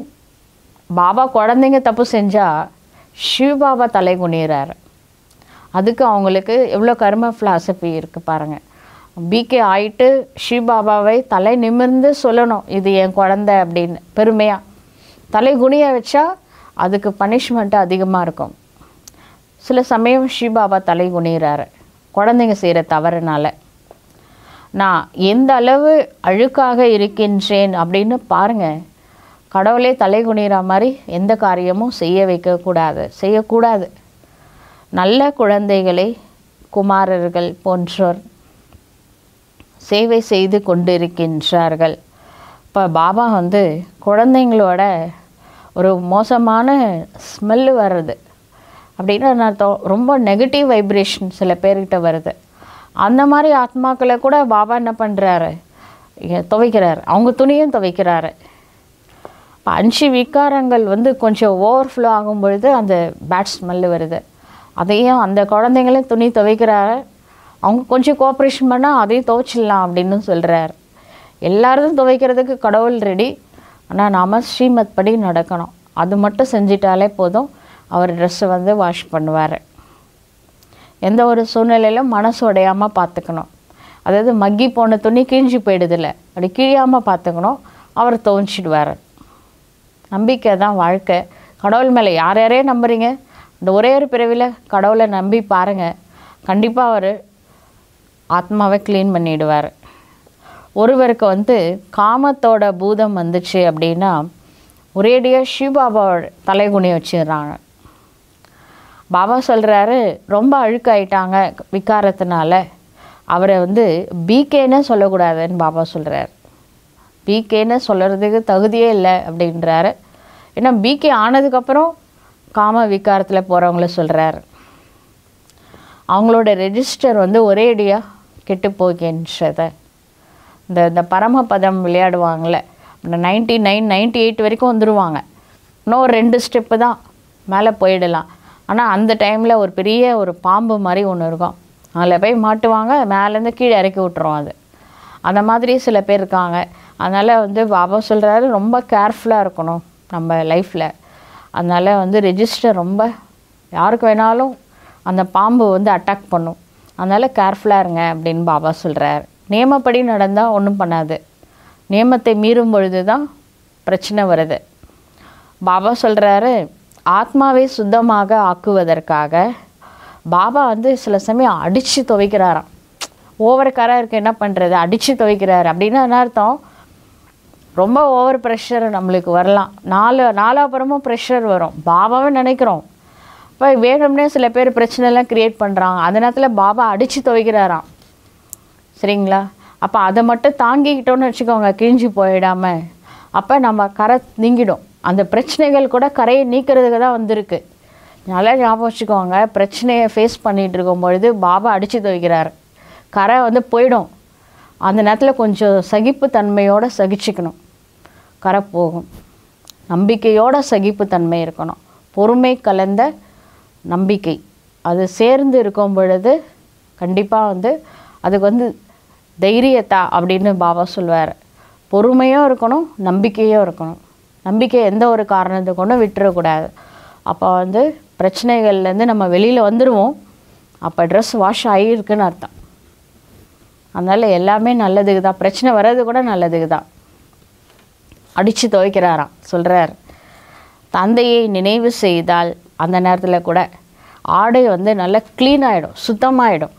பாபா குழந்தைங்க தப்பு செஞ்சால் சிவபாபா தலை குனிகிறார். அதுக்கு அவங்களுக்கு எவ்வளோ கர்ம ஃபிலாசபி இருக்குது பாருங்கள். பிகே ஆயிட்டு சிவபாபாவை தலை நிமிர்ந்து சொல்லணும், இது என் குழந்தை அப்படின்னு பெருமையாக. தலை குனிய வச்சா அதுக்கு பனிஷ்மெண்ட்டு அதிகமாக இருக்கும். சில சமயம் சிவபாபா தலை குனிகிறாரு குழந்தைங்க செய்கிற தவறுனால. நான் எந்த அளவு அழுக்காக இருக்கின்றேன் அப்படின்னு பாருங்கள். கடவுளே தலை குனிகிற மாதிரி எந்த காரியமும் செய்ய வைக்கக்கூடாது, செய்யக்கூடாது. நல்ல குழந்தைகளை குமாரர்கள் போன்றோர் சேவை செய்து கொண்டிருக்கின்றார்கள். இப்போ பாபா வந்து குழந்தைங்களோட ஒரு மோசமான ஸ்மெல்லு வருது அப்படின்னா நான் ரொம்ப நெகட்டிவ் வைப்ரேஷன் சில பேர்கிட்ட வருது. அந்த மாதிரி ஆத்மாக்களை கூட பாபா என்ன பண்ணுறாரு, துவைக்கிறார், அவங்க துணியும் துவைக்கிறாரு. இப்போ அஞ்சு விகாரங்கள் வந்து கொஞ்சம் ஓவர்ஃப்ளோ ஆகும் பொழுது அந்த பேட் ஸ்மெல்லு வருது. அதையும் அந்த குழந்தைங்களையும் துணி துவைக்கிறாரு. அவங்க கொஞ்சம் கோஆப்ரேஷன் பண்ணால் அதையும் துவைச்சிடலாம் அப்படின்னு சொல்கிறார். எல்லாரும் துவைக்கிறதுக்கு கடவுள் ரெடி, ஆனால் நாம் ஸ்ரீமத் படி நடக்கணும். அது மட்டும் செஞ்சிட்டாலே போதும், அவர் ட்ரெஸ்ஸை வந்து வாஷ் பண்ணுவார். எந்த ஒரு சூழ்நிலையிலும் மனசு உடையாமல் பார்த்துக்கணும். அதாவது மக்கி போன துணி கிழிஞ்சி போயிடுதில்ல, அப்படி கிழியாமல் பார்த்துக்கணும். அவர் துவைச்சிடுவார். நம்பிக்கை தான் வாழ்க்கை. கடவுள் மேலே யார் யாரையே நம்புகிறீங்க, இந்த ஒரே ஒரு பிறவியில் கடவுளை நம்பி பாருங்கள், கண்டிப்பாக அவர் ஆத்மாவை க்ளீன் பண்ணிவிடுவார். ஒருவருக்கு வந்து காமத்தோட பூதம் வந்துச்சு அப்படினா ஒரேடியா சிவபாபாவோட தலைகுனி வச்சிராங்க. பாபா சொல்றாரு ரொம்ப அழுக்காயிட்டாங்க விகாரத்தினால அவரை வந்து பிகேன்னு சொல்லக்கூடாதுன்னு பாபா சொல்றாரு. பிகேன்னு சொல்றதுக்கு தகுதியே இல்லை அப்படின்றாரு. ஏன்னா பிகே ஆனதுக்கு அப்புறம் காம விகாரத்தில் போறவங்கள சொல்றாரு. அவங்களோட ரெஜிஸ்டர் வந்து ஒரேடியா கெட்டு போகின்றத இந்த பரமபதம் விளையாடுவாங்கள்ல நைன்டி நைன் நைன்டி எயிட் வரைக்கும் வந்துடுவாங்க. இன்னும் ஒரு ரெண்டு ஸ்டெப்பு தான் மேலே போயிடலாம். ஆனால் அந்த டைமில் ஒரு பெரிய ஒரு பாம்பு மாதிரி ஒன்று இருக்கும். அதில் போய் மாட்டுவாங்க, மேலேருந்து கீழே இறக்கி விட்டுருவோம். அது அந்த மாதிரி சில பேர் இருக்காங்க. அதனால் வந்து பாபா சொல்கிறாரு ரொம்ப கேர்ஃபுல்லாக இருக்கணும் நம்ம லைஃப்பில். அதனால் வந்து ரெஜிஸ்டர் ரொம்ப யாருக்கு வேணாலும் அந்த பாம்பு வந்து அட்டாக் பண்ணும். அதனால் கேர்ஃபுல்லாக இருங்க அப்படின்னு பாபா சொல்கிறார். நியமப்படி நடந்தால் ஒன்றும் பண்ணாது, நியமத்தை மீறும் பொழுது தான் பிரச்சனை வருது. பாபா சொல்கிறாரு ஆத்மாவை சுத்தமாக ஆக்குவதற்காக பாபா வந்து சில சமயம் அடித்து துவைக்கிறாராம். ஓவர்காராக இருக்குது என்ன பண்ணுறது, அடித்து துவைக்கிறாரு அப்படின்னு என்ன அர்த்தம், ரொம்ப ஓவர் ப்ரெஷர் நம்மளுக்கு வரலாம். நாலு நாலாபுறமும் ப்ரெஷர் வரும் பாபாவை நினைக்கிறோம். இப்போ வேணும்னே சில பேர் பிரச்சனைலாம் க்ரியேட் பண்ணுறாங்க. அந்த நேரத்தில் பாபா அடித்து துவைக்கிறாராம். சரிங்களா? அப்போ அதை மட்டும் தாங்கிக்கிட்டோன்னு வச்சுக்கோங்க, கிழிஞ்சி போயிடாமல். அப்போ நம்ம கரை நீங்கிடும். அந்த பிரச்சனைகள் கூட கரையை நீக்கிறதுக்கு தான் வந்திருக்கு. நல்லா ஞாபகம் வச்சுக்கோங்க, பிரச்சனையை ஃபேஸ் பண்ணிகிட்டு இருக்கும் பொழுது பாபா அடித்து துவைக்கிறார், கரை வந்து போயிடும். அந்த நேரத்தில் கொஞ்சம் சகிப்பு தன்மையோடு சகிச்சுக்கணும், கரை போகும். நம்பிக்கையோட சகிப்பு தன்மை இருக்கணும், பொறுமை கலந்த நம்பிக்கை அது சேர்ந்து இருக்கும் பொழுது கண்டிப்பாக வந்து அதுக்கு வந்து தைரியத்தா அப்படின்னு பாபா சொல்வார். பொறுமையும் இருக்கணும், நம்பிக்கையும் இருக்கணும். நம்பிக்கை எந்த ஒரு காரணத்தை கொண்டும் விட்டுறக்கூடாது. அப்போ வந்து பிரச்சனைகள்லேருந்து நம்ம வெளியில் வந்துடுவோம். அப்போ ட்ரெஸ் வாஷ் ஆகியிருக்குன்னு அர்த்தம். அதனால் எல்லாமே நல்லதுக்கு தான், பிரச்சனை வர்றது கூட நல்லதுக்கு தான். அடித்து துவைக்கிறாராம். சொல்கிறார் தந்தையை நினைவு செய்தால் அந்த நேரத்தில் கூட ஆடை வந்து நல்லா க்ளீன் ஆகிடும், சுத்தமாகிடும்.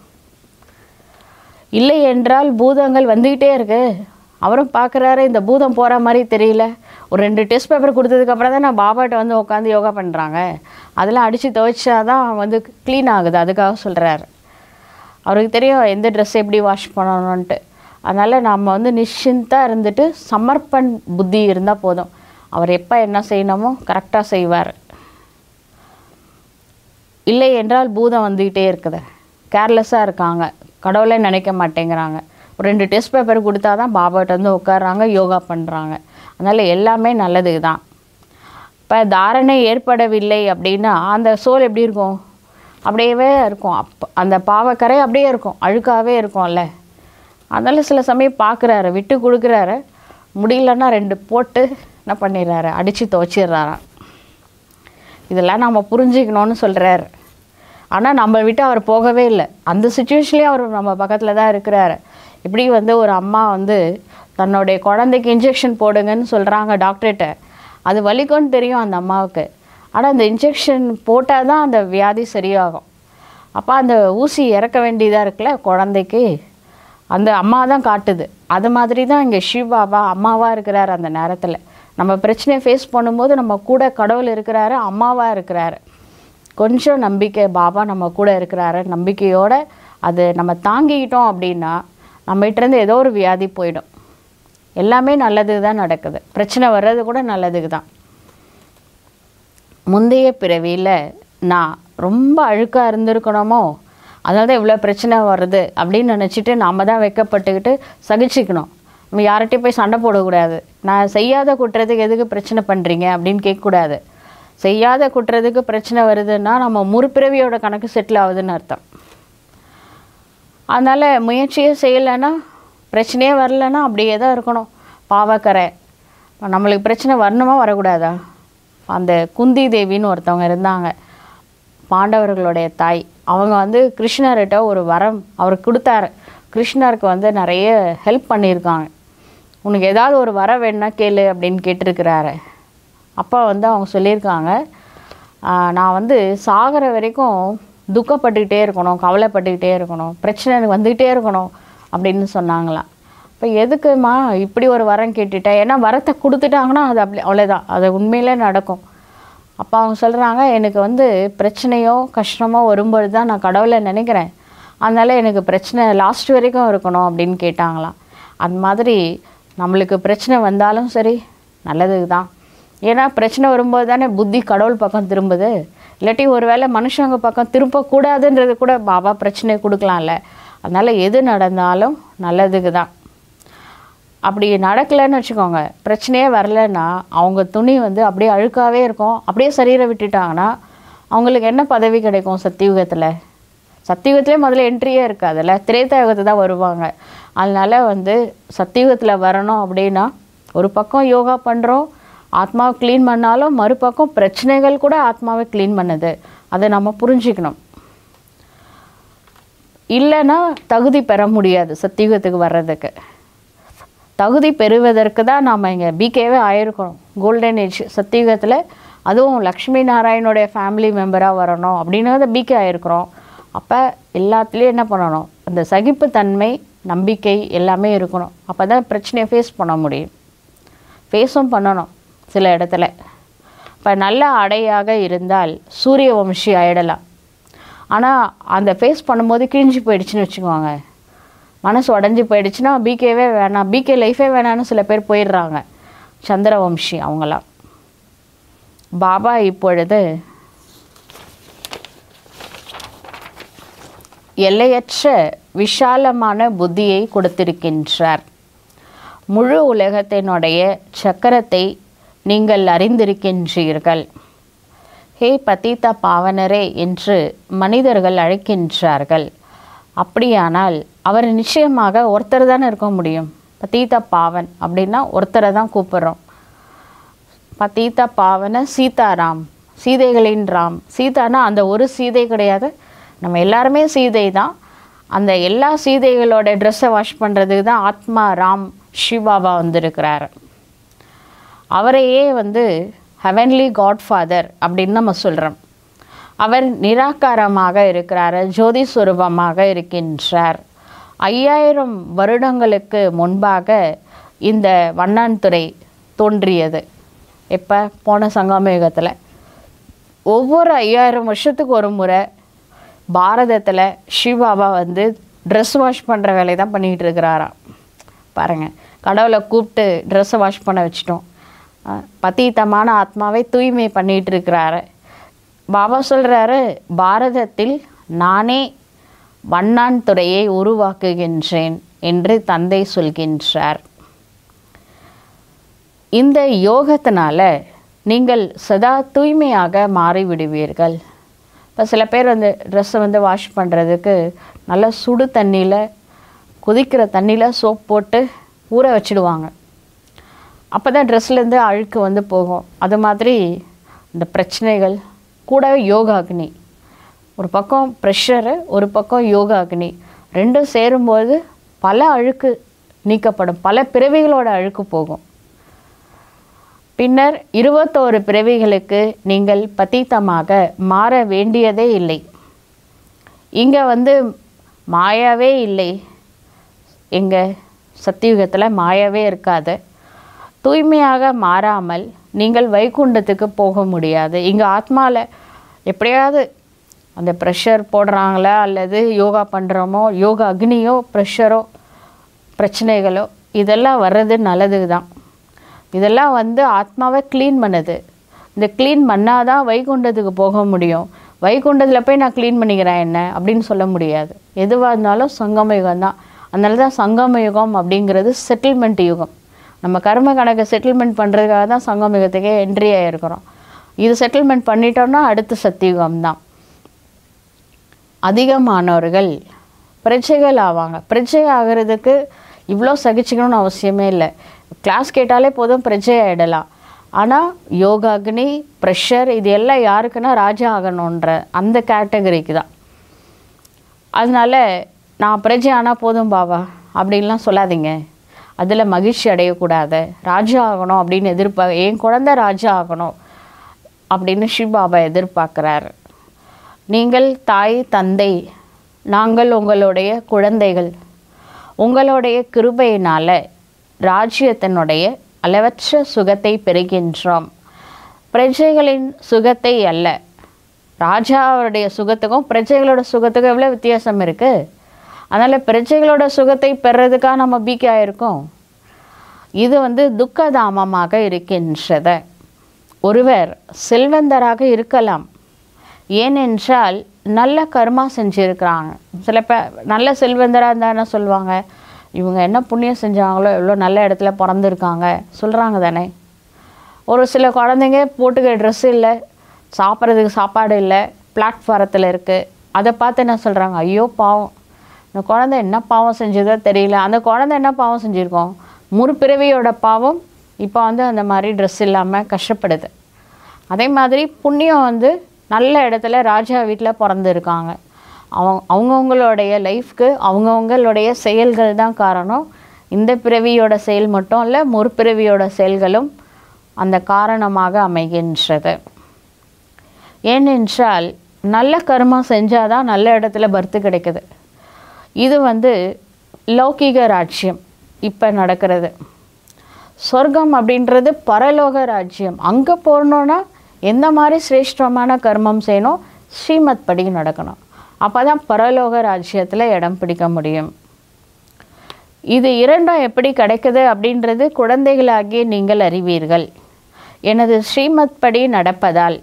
இல்லை என்றால் பூதங்கள் வந்துக்கிட்டே இருக்குது. அவரும் பார்க்குறாரு இந்த பூதம் போகிற மாதிரி தெரியல. ஒரு ரெண்டு டெஸ்ட் பேப்பர் கொடுத்ததுக்கப்புறம் தான் நான் பாபாட்ட வந்து உட்காந்து யோகா பண்ணுறாங்க. அதெல்லாம் அடித்து துவைச்சா தான் வந்து க்ளீன் ஆகுது. அதுக்காக சொல்கிறாரு அவருக்கு தெரியும் எந்த ட்ரெஸ் எப்படி வாஷ் பண்ணணுன்ட்டு. அதனால் நம்ம வந்து நிச்சிந்தாக இருந்துட்டு சமர்ப்பண் புத்தி இருந்தால் போதும். அவர் எப்போ என்ன செய்யணுமோ கரெக்டாக செய்வார். இல்லை என்றால் பூதம் வந்துக்கிட்டே இருக்குது, கேர்லெஸ்ஸாக இருக்காங்க, கடவுளே நினைக்க மாட்டேங்கிறாங்க. ஒரு ரெண்டு டெஸ்ட் பேப்பர் கொடுத்தா தான் பாபாட்ட வந்து உட்காடுறாங்க, யோகா பண்ணுறாங்க. அதனால் எல்லாமே நல்லதுக்கு தான். இப்போ தாரணை ஏற்படவில்லை அப்படின்னா அந்த சோல் எப்படி இருக்கும், அப்படியே இருக்கும். அப் அந்த பாவக்கரை அப்படியே இருக்கும், அழுக்காகவே இருக்கும்ல. அதனால் சில சமயம் பார்க்குறாரு, விட்டு கொடுக்குறாரு. முடியலன்னா ரெண்டு போட்டு என்ன பண்ணிடுறாரு, அடித்து துவைச்சிடுறாராம். இதெல்லாம் நம்ம புரிஞ்சுக்கணும்னு சொல்கிறாரு. ஆனால் நம்ம விட்டு அவர் போகவே இல்லை. அந்த சுச்சுவேஷன்லேயே அவர் நம்ம பக்கத்தில் தான் இருக்கிறாரு. இப்படி வந்து ஒரு அம்மா வந்து தன்னுடைய குழந்தைக்கு இன்ஜெக்ஷன் போடுங்கன்னு சொல்கிறாங்க டாக்டர்கிட்ட. அது வலிக்கும்னு தெரியும் அந்த அம்மாவுக்கு. ஆனால் அந்த இன்ஜெக்ஷன் போட்டால் தான் அந்த வியாதி சரியாகும். அப்போ அந்த ஊசி இறக்க வேண்டியதாக இருக்குல்ல குழந்தைக்கு, அந்த அம்மா தான் காட்டுது. அது மாதிரி தான் இங்கே சிவபாபா அம்மாவாக இருக்கிறார். அந்த நேரத்தில் நம்ம பிரச்சனையை ஃபேஸ் பண்ணும்போது நம்ம கூட கடவுள் இருக்கிறாரு, அம்மாவாக இருக்கிறாரு. கொஞ்சம் நம்பிக்கை, பாபா நம்ம கூட இருக்கிறாரு நம்பிக்கையோடு அது நம்ம தாங்கிக்கிட்டோம் அப்படின்னா நம்மகிட்டேருந்து ஏதோ ஒரு வியாதி போயிடும். எல்லாமே நல்லதுக்கு தான் நடக்குது, பிரச்சனை வர்றது கூட நல்லதுக்கு தான். முந்தைய பிறவியில் நான் ரொம்ப அழுக்காக இருந்திருக்கணுமோ, அதனால தான் இவ்வளோ பிரச்சனை வருது அப்படின்னு நினச்சிட்டு நாம் தான் வெக்கப்பட்டுக்கிட்டு சகிச்சுக்கணும். நம்ம யார்கிட்டையும் போய் சண்டை போடக்கூடாது. நான் செய்யாத குற்றத்துக்கு எதுக்கு பிரச்சனை பண்ணுறீங்க அப்படின்னு கேட்கக்கூடாது. செய்யாத குற்றத்துக்கு பிரச்சனை வருதுன்னா நம்ம முறுப்பிறவியோட கணக்கு செட்டில் ஆகுதுன்னு அர்த்தம். அதனால் முயற்சியே செய்யலைன்னா பிரச்சனையே வரலைன்னா அப்படியே தான் இருக்கணும். பாவக்கரை நம்மளுக்கு பிரச்சனை வரணுமா வரக்கூடாதா? அந்த குந்தி தேவின்னு ஒருத்தவங்க இருந்தாங்க, பாண்டவர்களுடைய தாய். அவங்க வந்து கிருஷ்ணர்கிட்ட ஒரு வரம் அவர் கொடுத்தாரு. கிருஷ்ணருக்கு வந்து நிறைய ஹெல்ப் பண்ணியிருக்காங்க. உனக்கு ஏதாவது ஒரு வரம் வேணும்னா கேளு அப்படின்னு கேட்டிருக்கிறாரு. அப்போ வந்து அவங்க சொல்லியிருக்காங்க நான் வந்து சாகிற வரைக்கும் துக்கப்பட்டுக்கிட்டே இருக்கணும், கவலைப்பட்டுக்கிட்டே இருக்கணும், பிரச்சனை வந்துக்கிட்டே இருக்கணும் அப்படின்னு சொன்னாங்களாம். இப்போ எதுக்குமா இப்படி ஒரு வரம் கேட்டுட்டேன், ஏன்னா வரத்தை கொடுத்துட்டாங்கன்னா அது அப்படி அவ்வளோதான், அது உண்மையிலே நடக்கும். அப்போ அவங்க சொல்கிறாங்க, எனக்கு வந்து பிரச்சனையோ கஷ்டமோ வரும்பொழுது தான் நான் கடவுளை நினைக்கிறேன், அதனால் எனக்கு பிரச்சனை லாஸ்ட் வரைக்கும் இருக்கணும் அப்படின்னு கேட்டாங்களாம். அந்த மாதிரி நம்மளுக்கு பிரச்சனை வந்தாலும் சரி நல்லதுக்கு தான், ஏன்னா பிரச்சனை வரும்போது தானே புத்தி கடவுள் பக்கம் திரும்புது, இல்லாட்டி ஒரு வேளை மனுஷங்க பக்கம் திரும்பக்கூடாதுன்றது கூட பாபா பிரச்சனை கொடுக்கலாம்ல, அதனால் எது நடந்தாலும் நல்லதுக்கு தான். அப்படி நடக்கலைன்னு வச்சுக்கோங்க, பிரச்சனையே வரலைன்னா அவங்க துணி வந்து அப்படியே அழுக்காகவே இருக்கும், அப்படியே சரீரை விட்டுட்டாங்கன்னா அவங்களுக்கு என்ன பதவி கிடைக்கும்? சத்தியுகத்தில் சத்தியுகத்திலே முதல்ல என்ட்ரியே இருக்காதுல்ல, திரேதாயுகத்தை தான் வருவாங்க. அதனால் வந்து சத்தியுகத்தில் வரணும் அப்படின்னா ஒரு பக்கம் யோகா பண்ணுறோம், ஆத்மாவை க்ளீன் பண்ணாலும் மறுபக்கம் பிரச்சனைகள் கூட ஆத்மாவை க்ளீன் பண்ணுது, அதை நம்ம புரிஞ்சுக்கணும். இல்லைன்னா தகுதி பெற முடியாது சத்தியுகத்துக்கு வர்றதுக்கு. தகுதி பெறுவதற்கு தான் நாம் இங்கே பிகேவே ஆயிருக்கணும், கோல்டன் ஏஜ் சத்தியுகத்தில், அதுவும் லக்ஷ்மி நாராயணனுடைய ஃபேமிலி மெம்பராக வரணும் அப்படின்னா பிகே ஆகிருக்கிறோம். அப்போ எல்லாத்துலேயும் என்ன பண்ணணும், அந்த சகிப்புத்தன்மை நம்பிக்கை எல்லாமே இருக்கணும், அப்போ தான் பிரச்சனையை ஃபேஸ் பண்ண முடியும். ஃபேஸும் பண்ணணும் சில இடத்துல. இப்போ நல்ல அடையாக இருந்தால் சூரிய வம்சி ஆயிடலாம், ஆனால் அந்த ஃபேஸ் பண்ணும்போது கிழிஞ்சு போயிடுச்சுன்னு வச்சுக்குவாங்க, மனசு உடஞ்சி போயிடுச்சுன்னா பிகேவே வேணாம், பிகே லைஃபே வேணான்னு சில பேர் போயிடுறாங்க, சந்திரவம்சி அவங்களாம். பாபா இப்பொழுது எல்லையற்ற விஷாலமான புத்தியை கொடுத்திருக்கின்றார். முழு உலகத்தினுடைய சக்கரத்தை நீங்கள் அறிந்திருக்கின்றீர்கள். ஹே பதித பாவனரே என்று மனிதர்கள் அழைக்கின்றார்கள். அப்படியானால் அவர் நிச்சயமாக ஒருத்தர் தானே இருக்க முடியும். பதித பாவன் அப்படின்னா ஒருத்தரை தான் கூப்பிட்றோம். பதித பாவன சீதாராம், சீதைகளின் ராம். சீதானா அந்த ஒரு சீதை கிடையாது, நம்ம எல்லாருமே சீதை தான். அந்த எல்லா சீதைகளோட ட்ரெஸ்ஸை வாஷ் பண்ணுறதுக்கு தான் ஆத்மா ராம் சிவாபா வந்திருக்கிறார். அவரையே வந்து ஹெவன்லி காட்ஃபாதர் அப்படின்னு நம்ம சொல்கிறோம். அவர் நிராகாரமாக இருக்கிறார், ஜோதி சுரூபமாக இருக்கின்றார். ஐயாயிரம் வருடங்களுக்கு முன்பாக இந்த வண்ணான்துறை தோன்றியது. எப்போ? போன சங்கமயுகத்தில். ஒவ்வொரு ஐயாயிரம் வருஷத்துக்கு ஒரு முறை பாரதத்தில் சிவாபா வந்து ட்ரெஸ் வாஷ் பண்ணுற வேலையை தான் பண்ணிக்கிட்டு இருக்கிறாராம். பாருங்கள், கடவுளை கூப்பிட்டு ட்ரெஸ்ஸை வாஷ் பண்ண வச்சிட்டோம், பதீதமான ஆத்மாவை தூய்மை பண்ணிகிட்டு இருக்கிறாரு. பாபா சொல்கிறாரு, பாரதத்தில் நானே வண்ணான் துறையை உருவாக்குகின்றேன் என்று தந்தை சொல்கின்றார். இந்த யோகத்தினால் நீங்கள் சதா தூய்மையாக மாறிவிடுவீர்கள். இப்போ சில பேர் வந்து ட்ரெஸ்ஸை வந்து வாஷ் பண்ணுறதுக்கு நல்லா சுடு தண்ணியில், கொதிக்கிற தண்ணியில் சோப் போட்டு ஊற வச்சுடுவாங்க, அப்போ தான் ட்ரெஸ்லேருந்து அழுக்கு வந்து போகும். அது மாதிரி இந்த பிரச்சனைகள் கூடவே யோகாக்னி, ஒரு பக்கம் ப்ரெஷரு ஒரு பக்கம் யோகாக்னி, ரெண்டும் சேரும்போது பல அழுக்கு நீக்கப்படும், பல பிறவிகளோட அழுக்கு போகும். பின்னர் இருபத்தோரு பிறவிகளுக்கு நீங்கள் பதீதமாக மாற வேண்டியதே இல்லை. இங்கே வந்து மாயாவே இல்லை, எங்கள் சத்தியுகத்தில் மாயாவே இருக்காது. தூய்மையாக மாறாமல் நீங்கள் வைகுண்டத்துக்கு போக முடியாது. இங்கே ஆத்மாவில் எப்படியாவது அந்த ப்ரெஷர் போடுறாங்களா அல்லது யோகா பண்ணுறோமோ, யோகா அக்னியோ ப்ரெஷரோ பிரச்சனைகளோ இதெல்லாம் வர்றது நல்லதுக்கு தான். இதெல்லாம் வந்து ஆத்மாவை க்ளீன் பண்ணுது. இந்த க்ளீன் பண்ணால் தான் வைகுண்டத்துக்கு போக முடியும். வைகுண்டத்தில் போய் நான் க்ளீன் பண்ணிக்கிறேன் என்ன அப்படின்னு சொல்ல முடியாது. எதுவாக இருந்தாலும் சங்கமயுகம் தான். அதனால தான் சங்கமயுகம் அப்படிங்கிறது செட்டில்மெண்ட் யுகம். நம்ம கர்ம கணக்கை செட்டில்மெண்ட் பண்ணுறதுக்காக தான் சங்கமயுகத்துக்கே என்ட்ரி ஆகிருக்கிறோம். இது செட்டில்மெண்ட் பண்ணிட்டோம்னா அடுத்த சத்தியுகம்தான். அதிகமானவர்கள் பிரஜைகள் ஆவாங்க. பிரஜை ஆகிறதுக்கு இவ்வளோ சகிச்சுக்கணும்னு அவசியமே இல்லை, கிளாஸ் கேட்டாலே போதும் பிரஜை ஆகிடலாம். ஆனால் யோகாக்னி ப்ரெஷர் இது எல்லாம் யாருக்குன்னா ராஜா ஆகணுன்ற அந்த கேட்டகரிக்கு தான். அதனால் நான் பிரஜை ஆனால் போதும் பாபா அப்படின்லாம் சொல்லாதீங்க, அதில் மகிழ்ச்சி அடையக்கூடாது. ராஜா ஆகணும் அப்படின்னு எதிர்பார்க்க, என் குழந்த ராஜா ஆகணும் அப்படின்னு சிவபாபா எதிர்பார்க்குறாரு. நீங்கள் தாய் தந்தை, நாங்கள் உங்களுடைய குழந்தைகள், உங்களுடைய கிருபையினாலே ராஜ்யத்தினுடைய அளவற்ற சுகத்தை பெறுகின்றோம். பிரஜைகளின் சுகத்தை அல்ல. ராஜாவுடைய சுகத்துக்கும் பிரஜைகளோட சுகத்துக்கும் எவ்வளோ வித்தியாசம் இருக்குது. அதனால் பிரஜைகளோட சுகத்தை பெறதுக்காக நம்ம பீக்கியாக இருக்கோம். இது வந்து துக்கதாமமாக இருக்கின்றது. ஒருவர் செல்வந்தராக இருக்கலாம், ஏனென்றால் நல்ல கர்மா செஞ்சுருக்கிறாங்க. சில பேர் நல்ல செல்வந்தராக இருந்தால் என்ன சொல்லுவாங்க, இவங்க என்ன புண்ணியம் செஞ்சாங்களோ, எவ்வளோ நல்ல இடத்துல பிறந்திருக்காங்க சொல்கிறாங்க தானே. ஒரு சில குழந்தைங்க போட்டுக்க ட்ரெஸ் இல்லை, சாப்பிட்றதுக்கு சாப்பாடு இல்லை, பிளாட்ஃபாரத்தில் இருக்குது. அதை பார்த்து என்ன சொல்கிறாங்க, ஐயோ பாவம் இந்த குழந்தை என்ன பாவம் செஞ்சதோ தெரியல. அந்த குழந்தை என்ன பாவம் செஞ்சுருக்கோம், முற்பிறவியோட பாவம் இப்போ வந்து அந்த மாதிரி ட்ரெஸ் இல்லாமல் கஷ்டப்படுது. அதே மாதிரி புண்ணியம் வந்து நல்ல இடத்துல ராஜா வீட்டில் பிறந்திருக்காங்க. அவங்க அவங்கவுங்களுடைய லைஃப்க்கு அவங்கவுங்களுடைய செயல்கள் தான் காரணம். இந்த பிறவியோட செயல் மட்டும் இல்லை, முற்பிறவியோட செயல்களும் அந்த காரணமாக அமைகின்றது. ஏனென்றால் நல்ல கர்மா செஞ்சால் தான் நல்ல இடத்துல பர்த்து கிடைக்குது. இது வந்து லௌகிக ராஜ்யம் இப்போ நடக்கிறது. சொர்க்கம் அப்படின்றது பரலோக ராஜ்யம். அங்கே போகணுன்னா எந்த மாதிரி சிரேஷ்டமான கர்மம் செய்யணும், ஸ்ரீமத் படி நடக்கணும். அப்போ தான் பரலோக ராஜ்யத்தில் இடம் பிடிக்க முடியும். இது இரண்டும் எப்படி கிடைக்குது அப்படின்றது குழந்தைகளாகிய நீங்கள் அறிவீர்கள். எனது ஸ்ரீமத் படி நடப்பதால்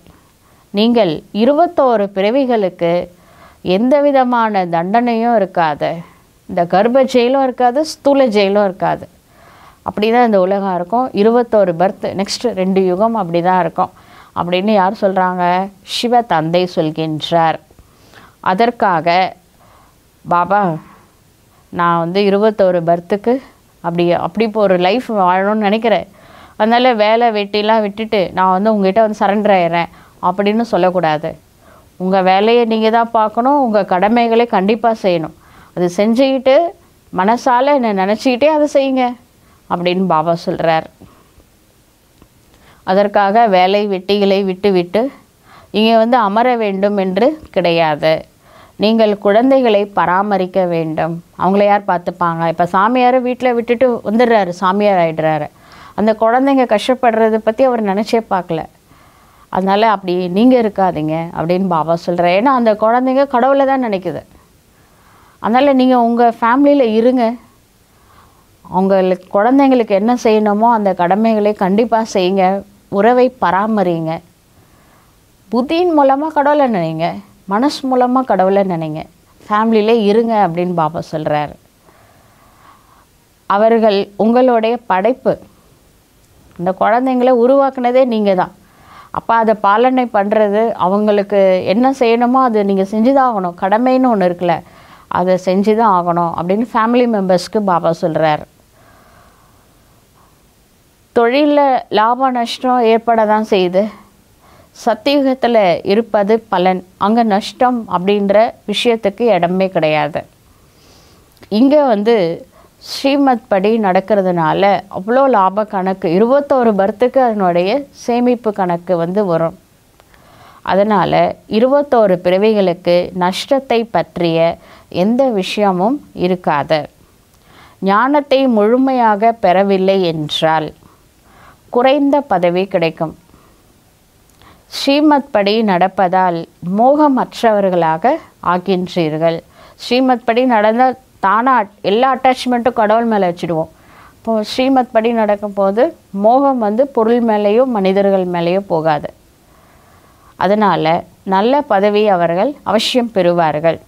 நீங்கள் இருபத்தோரு பிறவிகளுக்கு எந்த விதமான தண்டனையும் இருக்காது. இந்த கர்ப்ப ஜெயிலும் இருக்காது, ஸ்தூல ஜெயிலும் இருக்காது. அப்படி தான் இந்த உலகம் இருக்கும். இருபத்தோரு பர்த், நெக்ஸ்ட்டு ரெண்டு யுகம் அப்படி தான் இருக்கும் அப்படின்னு யார் சொல்கிறாங்க, சிவ தந்தை சொல்கின்றார். அதற்காக பாபா நான் வந்து இருபத்தோரு பர்த்துக்கு அப்படி அப்படி இப்போ ஒரு லைஃப் வாழணும்னு நினைக்கிறேன், அதனால் வேலை வெட்டிலாம் விட்டுட்டு நான் வந்து உங்கள்கிட்ட வந்து சரண்டர் ஆயிடுறேன் அப்படின்னு சொல்லக்கூடாது. உங்கள் வேலையை நீங்கள் தான் பார்க்கணும், உங்கள் கடமைகளை கண்டிப்பாக செய்யணும். அது செஞ்சுக்கிட்டு மனசால் என்னை நினச்சிக்கிட்டே அதை செய்யுங்க அப்படின்னு பாபா சொல்கிறார். அதற்காக வேலை வெட்டிகளை விட்டு விட்டு இங்கே வந்து அமர வேண்டும் என்று கிடையாது. நீங்கள் குழந்தைகளை பராமரிக்க வேண்டும். அவங்கள யார் பார்த்துப்பாங்க? இப்போ சாமியார் வீட்டில் விட்டுட்டு வந்துடுறாரு, சாமியார் ஆகிடுறாரு. அந்த குழந்தைங்க கஷ்டப்படுறத பற்றி அவர் நினச்சே பார்க்கல. அதனால் அப்படி நீங்கள் இருக்காதீங்க அப்படின்னு பாபா சொல்கிறார். ஏன்னா அந்த குழந்தைங்க கடவுளை தான் நினைக்குது. அதனால் நீங்கள் உங்கள் ஃபேமிலியில் இருங்க. அவங்களுக்கு குழந்தைங்களுக்கு என்ன செய்யணுமோ அந்த கடமைகளை கண்டிப்பாக செய்யுங்க. உறவை பராமரிங்க. புத்தியின் மூலமாக கடவுளை நினைங்க, மனசு மூலமாக கடவுளை நினைங்க, ஃபேமிலியிலே இருங்க அப்படின்னு பாபா சொல்கிறார். அவர்கள் உங்களுடைய படைப்பு. இந்த குழந்தைங்களை உருவாக்குனதே நீங்கள் தான். அப்போ அதை பாலனை பண்ணுறது, அவங்களுக்கு என்ன செய்யணுமோ அதை நீங்கள் செஞ்சு தான் ஆகணும். கடமைன்னு ஒன்று இருக்குல்ல, அதை செஞ்சு தான் ஆகணும் அப்படின்னு ஃபேமிலி மெம்பர்ஸ்க்கு பாபா சொல்கிறார். தொழிலில் லாப நஷ்டம் ஏற்பட தான் செய்யுது. சத்தியுகத்தில் இருப்பது பலன். அங்கே நஷ்டம் அப்படின்ற விஷயத்துக்கு இடமே கிடையாது. இங்கே வந்து ஸ்ரீமத் படி நடக்கிறதுனால அவ்வளோ லாப கணக்கு, இருபத்தோரு பர்த்துக்கு அதனுடைய சேமிப்பு கணக்கு வந்து வரும். அதனால் இருபத்தோரு பிறவிகளுக்கு நஷ்டத்தை பற்றிய எந்த விஷயமும் இருக்காது. ஞானத்தை முழுமையாக பெறவில்லை என்றால் குறைந்த பதவி கிடைக்கும். ஸ்ரீமத் படி நடப்பதால் மோகமற்றவர்களாக ஆகின்றீர்கள். ஸ்ரீமத் படி நடந்தால் தானாக எல்லா அட்டாச்மெண்ட்டும் கடவுள் மேலே வச்சுடுவோம். இப்போது ஸ்ரீமத் படி நடக்கும்போது மோகம் வந்து பொருள் மேலேயோ மனிதர்கள் மேலேயோ போகாது. அதனால் நல்ல பதவி அவர்கள் அவசியம் பெறுவார்கள்.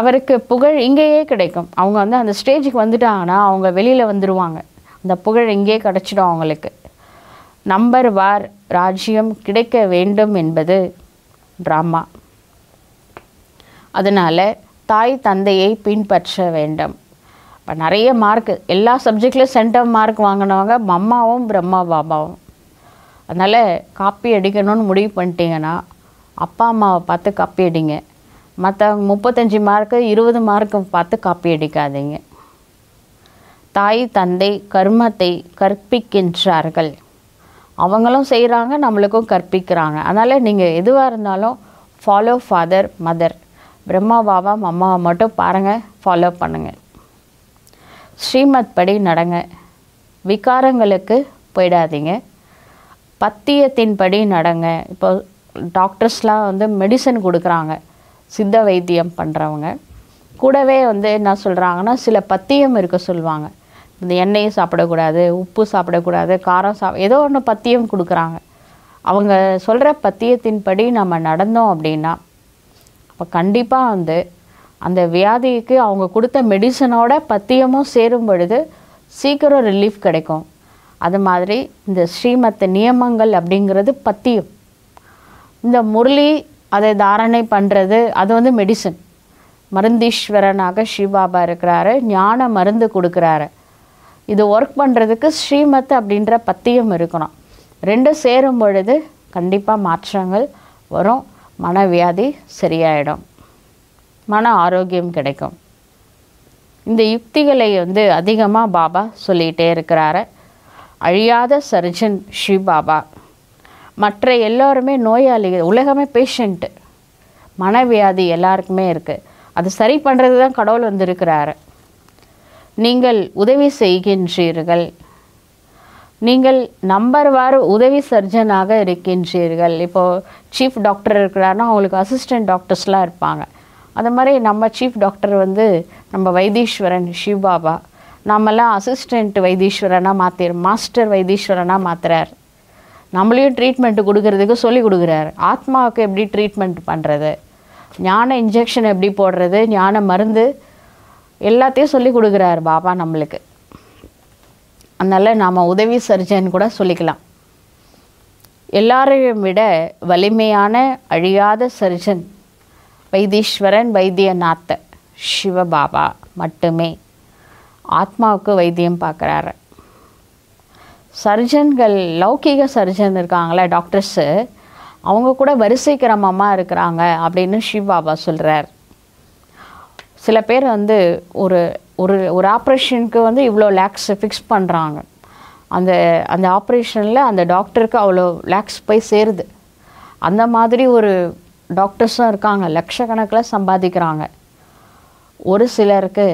அவருக்கு புகழ் இங்கேயே கிடைக்கும். அவங்க வந்து அந்த ஸ்டேஜுக்கு வந்துட்டாங்கன்னா அவங்க வெளியில் வந்துடுவாங்க. அந்த புகழ் இங்கேயே கிடச்சிடும். அவங்களுக்கு நம்பர் வார் ராஜ்யம் கிடைக்க வேண்டும் என்பது பிராமா. அதனால் தாய் தந்தையை பின்பற்ற வேண்டும். இப்போ நிறைய மார்க்கு எல்லா சப்ஜெக்டில் சென்டம் மார்க் வாங்கினவங்க மம்மாவும் பிரம்மா பாபாவும். அதனால் காப்பி அடிக்கணும்னு முடிவு பண்ணிட்டீங்கன்னா அப்பா அம்மாவை பார்த்து காப்பி அடிங்க. மற்றவங்க முப்பத்தஞ்சு மார்க்கு இருபது மார்க்கு பார்த்து காப்பி அடிக்காதீங்க. தாய் தந்தை கர்மத்தை கற்பிக்கின்றார்கள். அவங்களும் செய்கிறாங்க, நம்மளுக்கும் கற்பிக்கிறாங்க. அதனால் நீங்கள் எதுவாக இருந்தாலும் follow father mother. Brahma Baba மம்மாவை மட்டும் பாருங்கள், ஃபாலோ பண்ணுங்கள். ஸ்ரீமத் படி நடங்க, விகாரங்களுக்கு போயிடாதீங்க, பத்தியத்தின் படி நடங்க. இப்போ டாக்டர்ஸ்லாம் வந்து மெடிசன் கொடுக்குறாங்க, சித்த வைத்தியம் பண்ணுறவங்க கூடவே வந்து என்ன சொல்கிறாங்கன்னா சில பத்தியம் இருக்க சொல்லுவாங்க. இந்த எண்ணெயை சாப்பிடக்கூடாது, உப்பு சாப்பிடக்கூடாது, காரம் சாப் ஏதோ ஒன்று பத்தியம் கொடுக்குறாங்க. அவங்க சொல்கிற பத்தியத்தின் படி நம்ம நடந்தோம் அப்படின்னா அப்போ கண்டிப்பாக வந்து அந்த வியாதிக்கு அவங்க கொடுத்த மெடிசனோட பத்தியமும் சேரும் பொழுது சீக்கிரம் ரிலீஃப் கிடைக்கும். அது மாதிரி இந்த ஸ்ரீமத் நியமங்கள் அப்படிங்கிறது பத்தியம், இந்த முரளி அதை தாரணை பண்ணுறது அது வந்து மெடிசன். மருந்தீஸ்வரனாக ஸ்ரீபாபா இருக்கிறாரு, ஞான மருந்து கொடுக்குறாரு. இது ஒர்க் பண்ணுறதுக்கு ஸ்ரீமத் அப்படின்ற பத்தியம் இருக்கணும். ரெண்டு சேரும் பொழுது கண்டிப்பாக மாற்றங்கள் வரும், மனவியாதி சரியாயிடும், மன ஆரோக்கியம் கிடைக்கும். இந்த யுக்திகளை வந்து அதிகமாக பாபா சொல்லிகிட்டே இருக்கிறாரு. அழியாத சர்ஜன் ஸ்ரீபாபா. மற்ற எல்லோருமே நோயாளிகள், உலகமே பேஷண்ட்டு, மனவியாதி எல்லாருக்குமே இருக்குது. அது சரி பண்ணுறது தான் கடவுள் வந்திருக்கிறாரு. நீங்கள் உதவி செய்கின்றீர்கள், நீங்கள் நம்பர்வாறு உதவி சர்ஜனாக இருக்கின்றீர்கள். இப்போது சீஃப் டாக்டர் இருக்கிறாருன்னா அவங்களுக்கு அசிஸ்டன்ட் டாக்டர்ஸ்லாம் இருப்பாங்க. அது மாதிரி நம்ம சீஃப் டாக்டர் வந்து நம்ம வைத்தீஸ்வரன் சிவபாபா, நம்மெல்லாம் அசிஸ்டண்ட் வைத்தீஸ்வரனாக மாற்றி மாஸ்டர் வைத்தீஸ்வரனாக மாற்றுறார். நம்மளையும் ட்ரீட்மெண்ட்டு கொடுக்கறதுக்கு சொல்லி கொடுக்குறாரு. ஆத்மாவுக்கு எப்படி ட்ரீட்மெண்ட் பண்ணுறது, ஞான இன்ஜெக்ஷன் எப்படி போடுறது, ஞான மருந்து எல்லாத்தையும் சொல்லி கொடுக்குறாரு பாபா நம்மளுக்கு. அதனால் நாம் உதவி சர்ஜன் கூட சொல்லிக்கலாம். எல்லாரையும் விட வலிமையான அழியாத சர்ஜன் வைத்தீஸ்வரன் வைத்தியநாத்த சிவபாபா மட்டுமே ஆத்மாவுக்கு வைத்தியம் பார்க்குறாரு. சர்ஜன்கள், லௌகிக சர்ஜன் இருக்காங்களே டாக்டர்ஸு, அவங்க கூட வரிசை கிரமமாக இருக்கிறாங்க அப்படின்னு சிவபாபா சொல்கிறார். சில பேர் வந்து ஒரு ஒரு ஒரு ஆப்ரேஷனுக்கு வந்து இவ்வளோ லேக்ஸ் ஃபிக்ஸ் பண்ணுறாங்க. அந்த அந்த ஆப்ரேஷனில் அந்த டாக்டருக்கு அவ்வளோ லேக்ஸ் போய் சேருது. அந்த மாதிரி ஒரு டாக்டர்ஸும் இருக்காங்க, லட்சக்கணக்கில் சம்பாதிக்கிறாங்க. ஒரு சிலருக்கு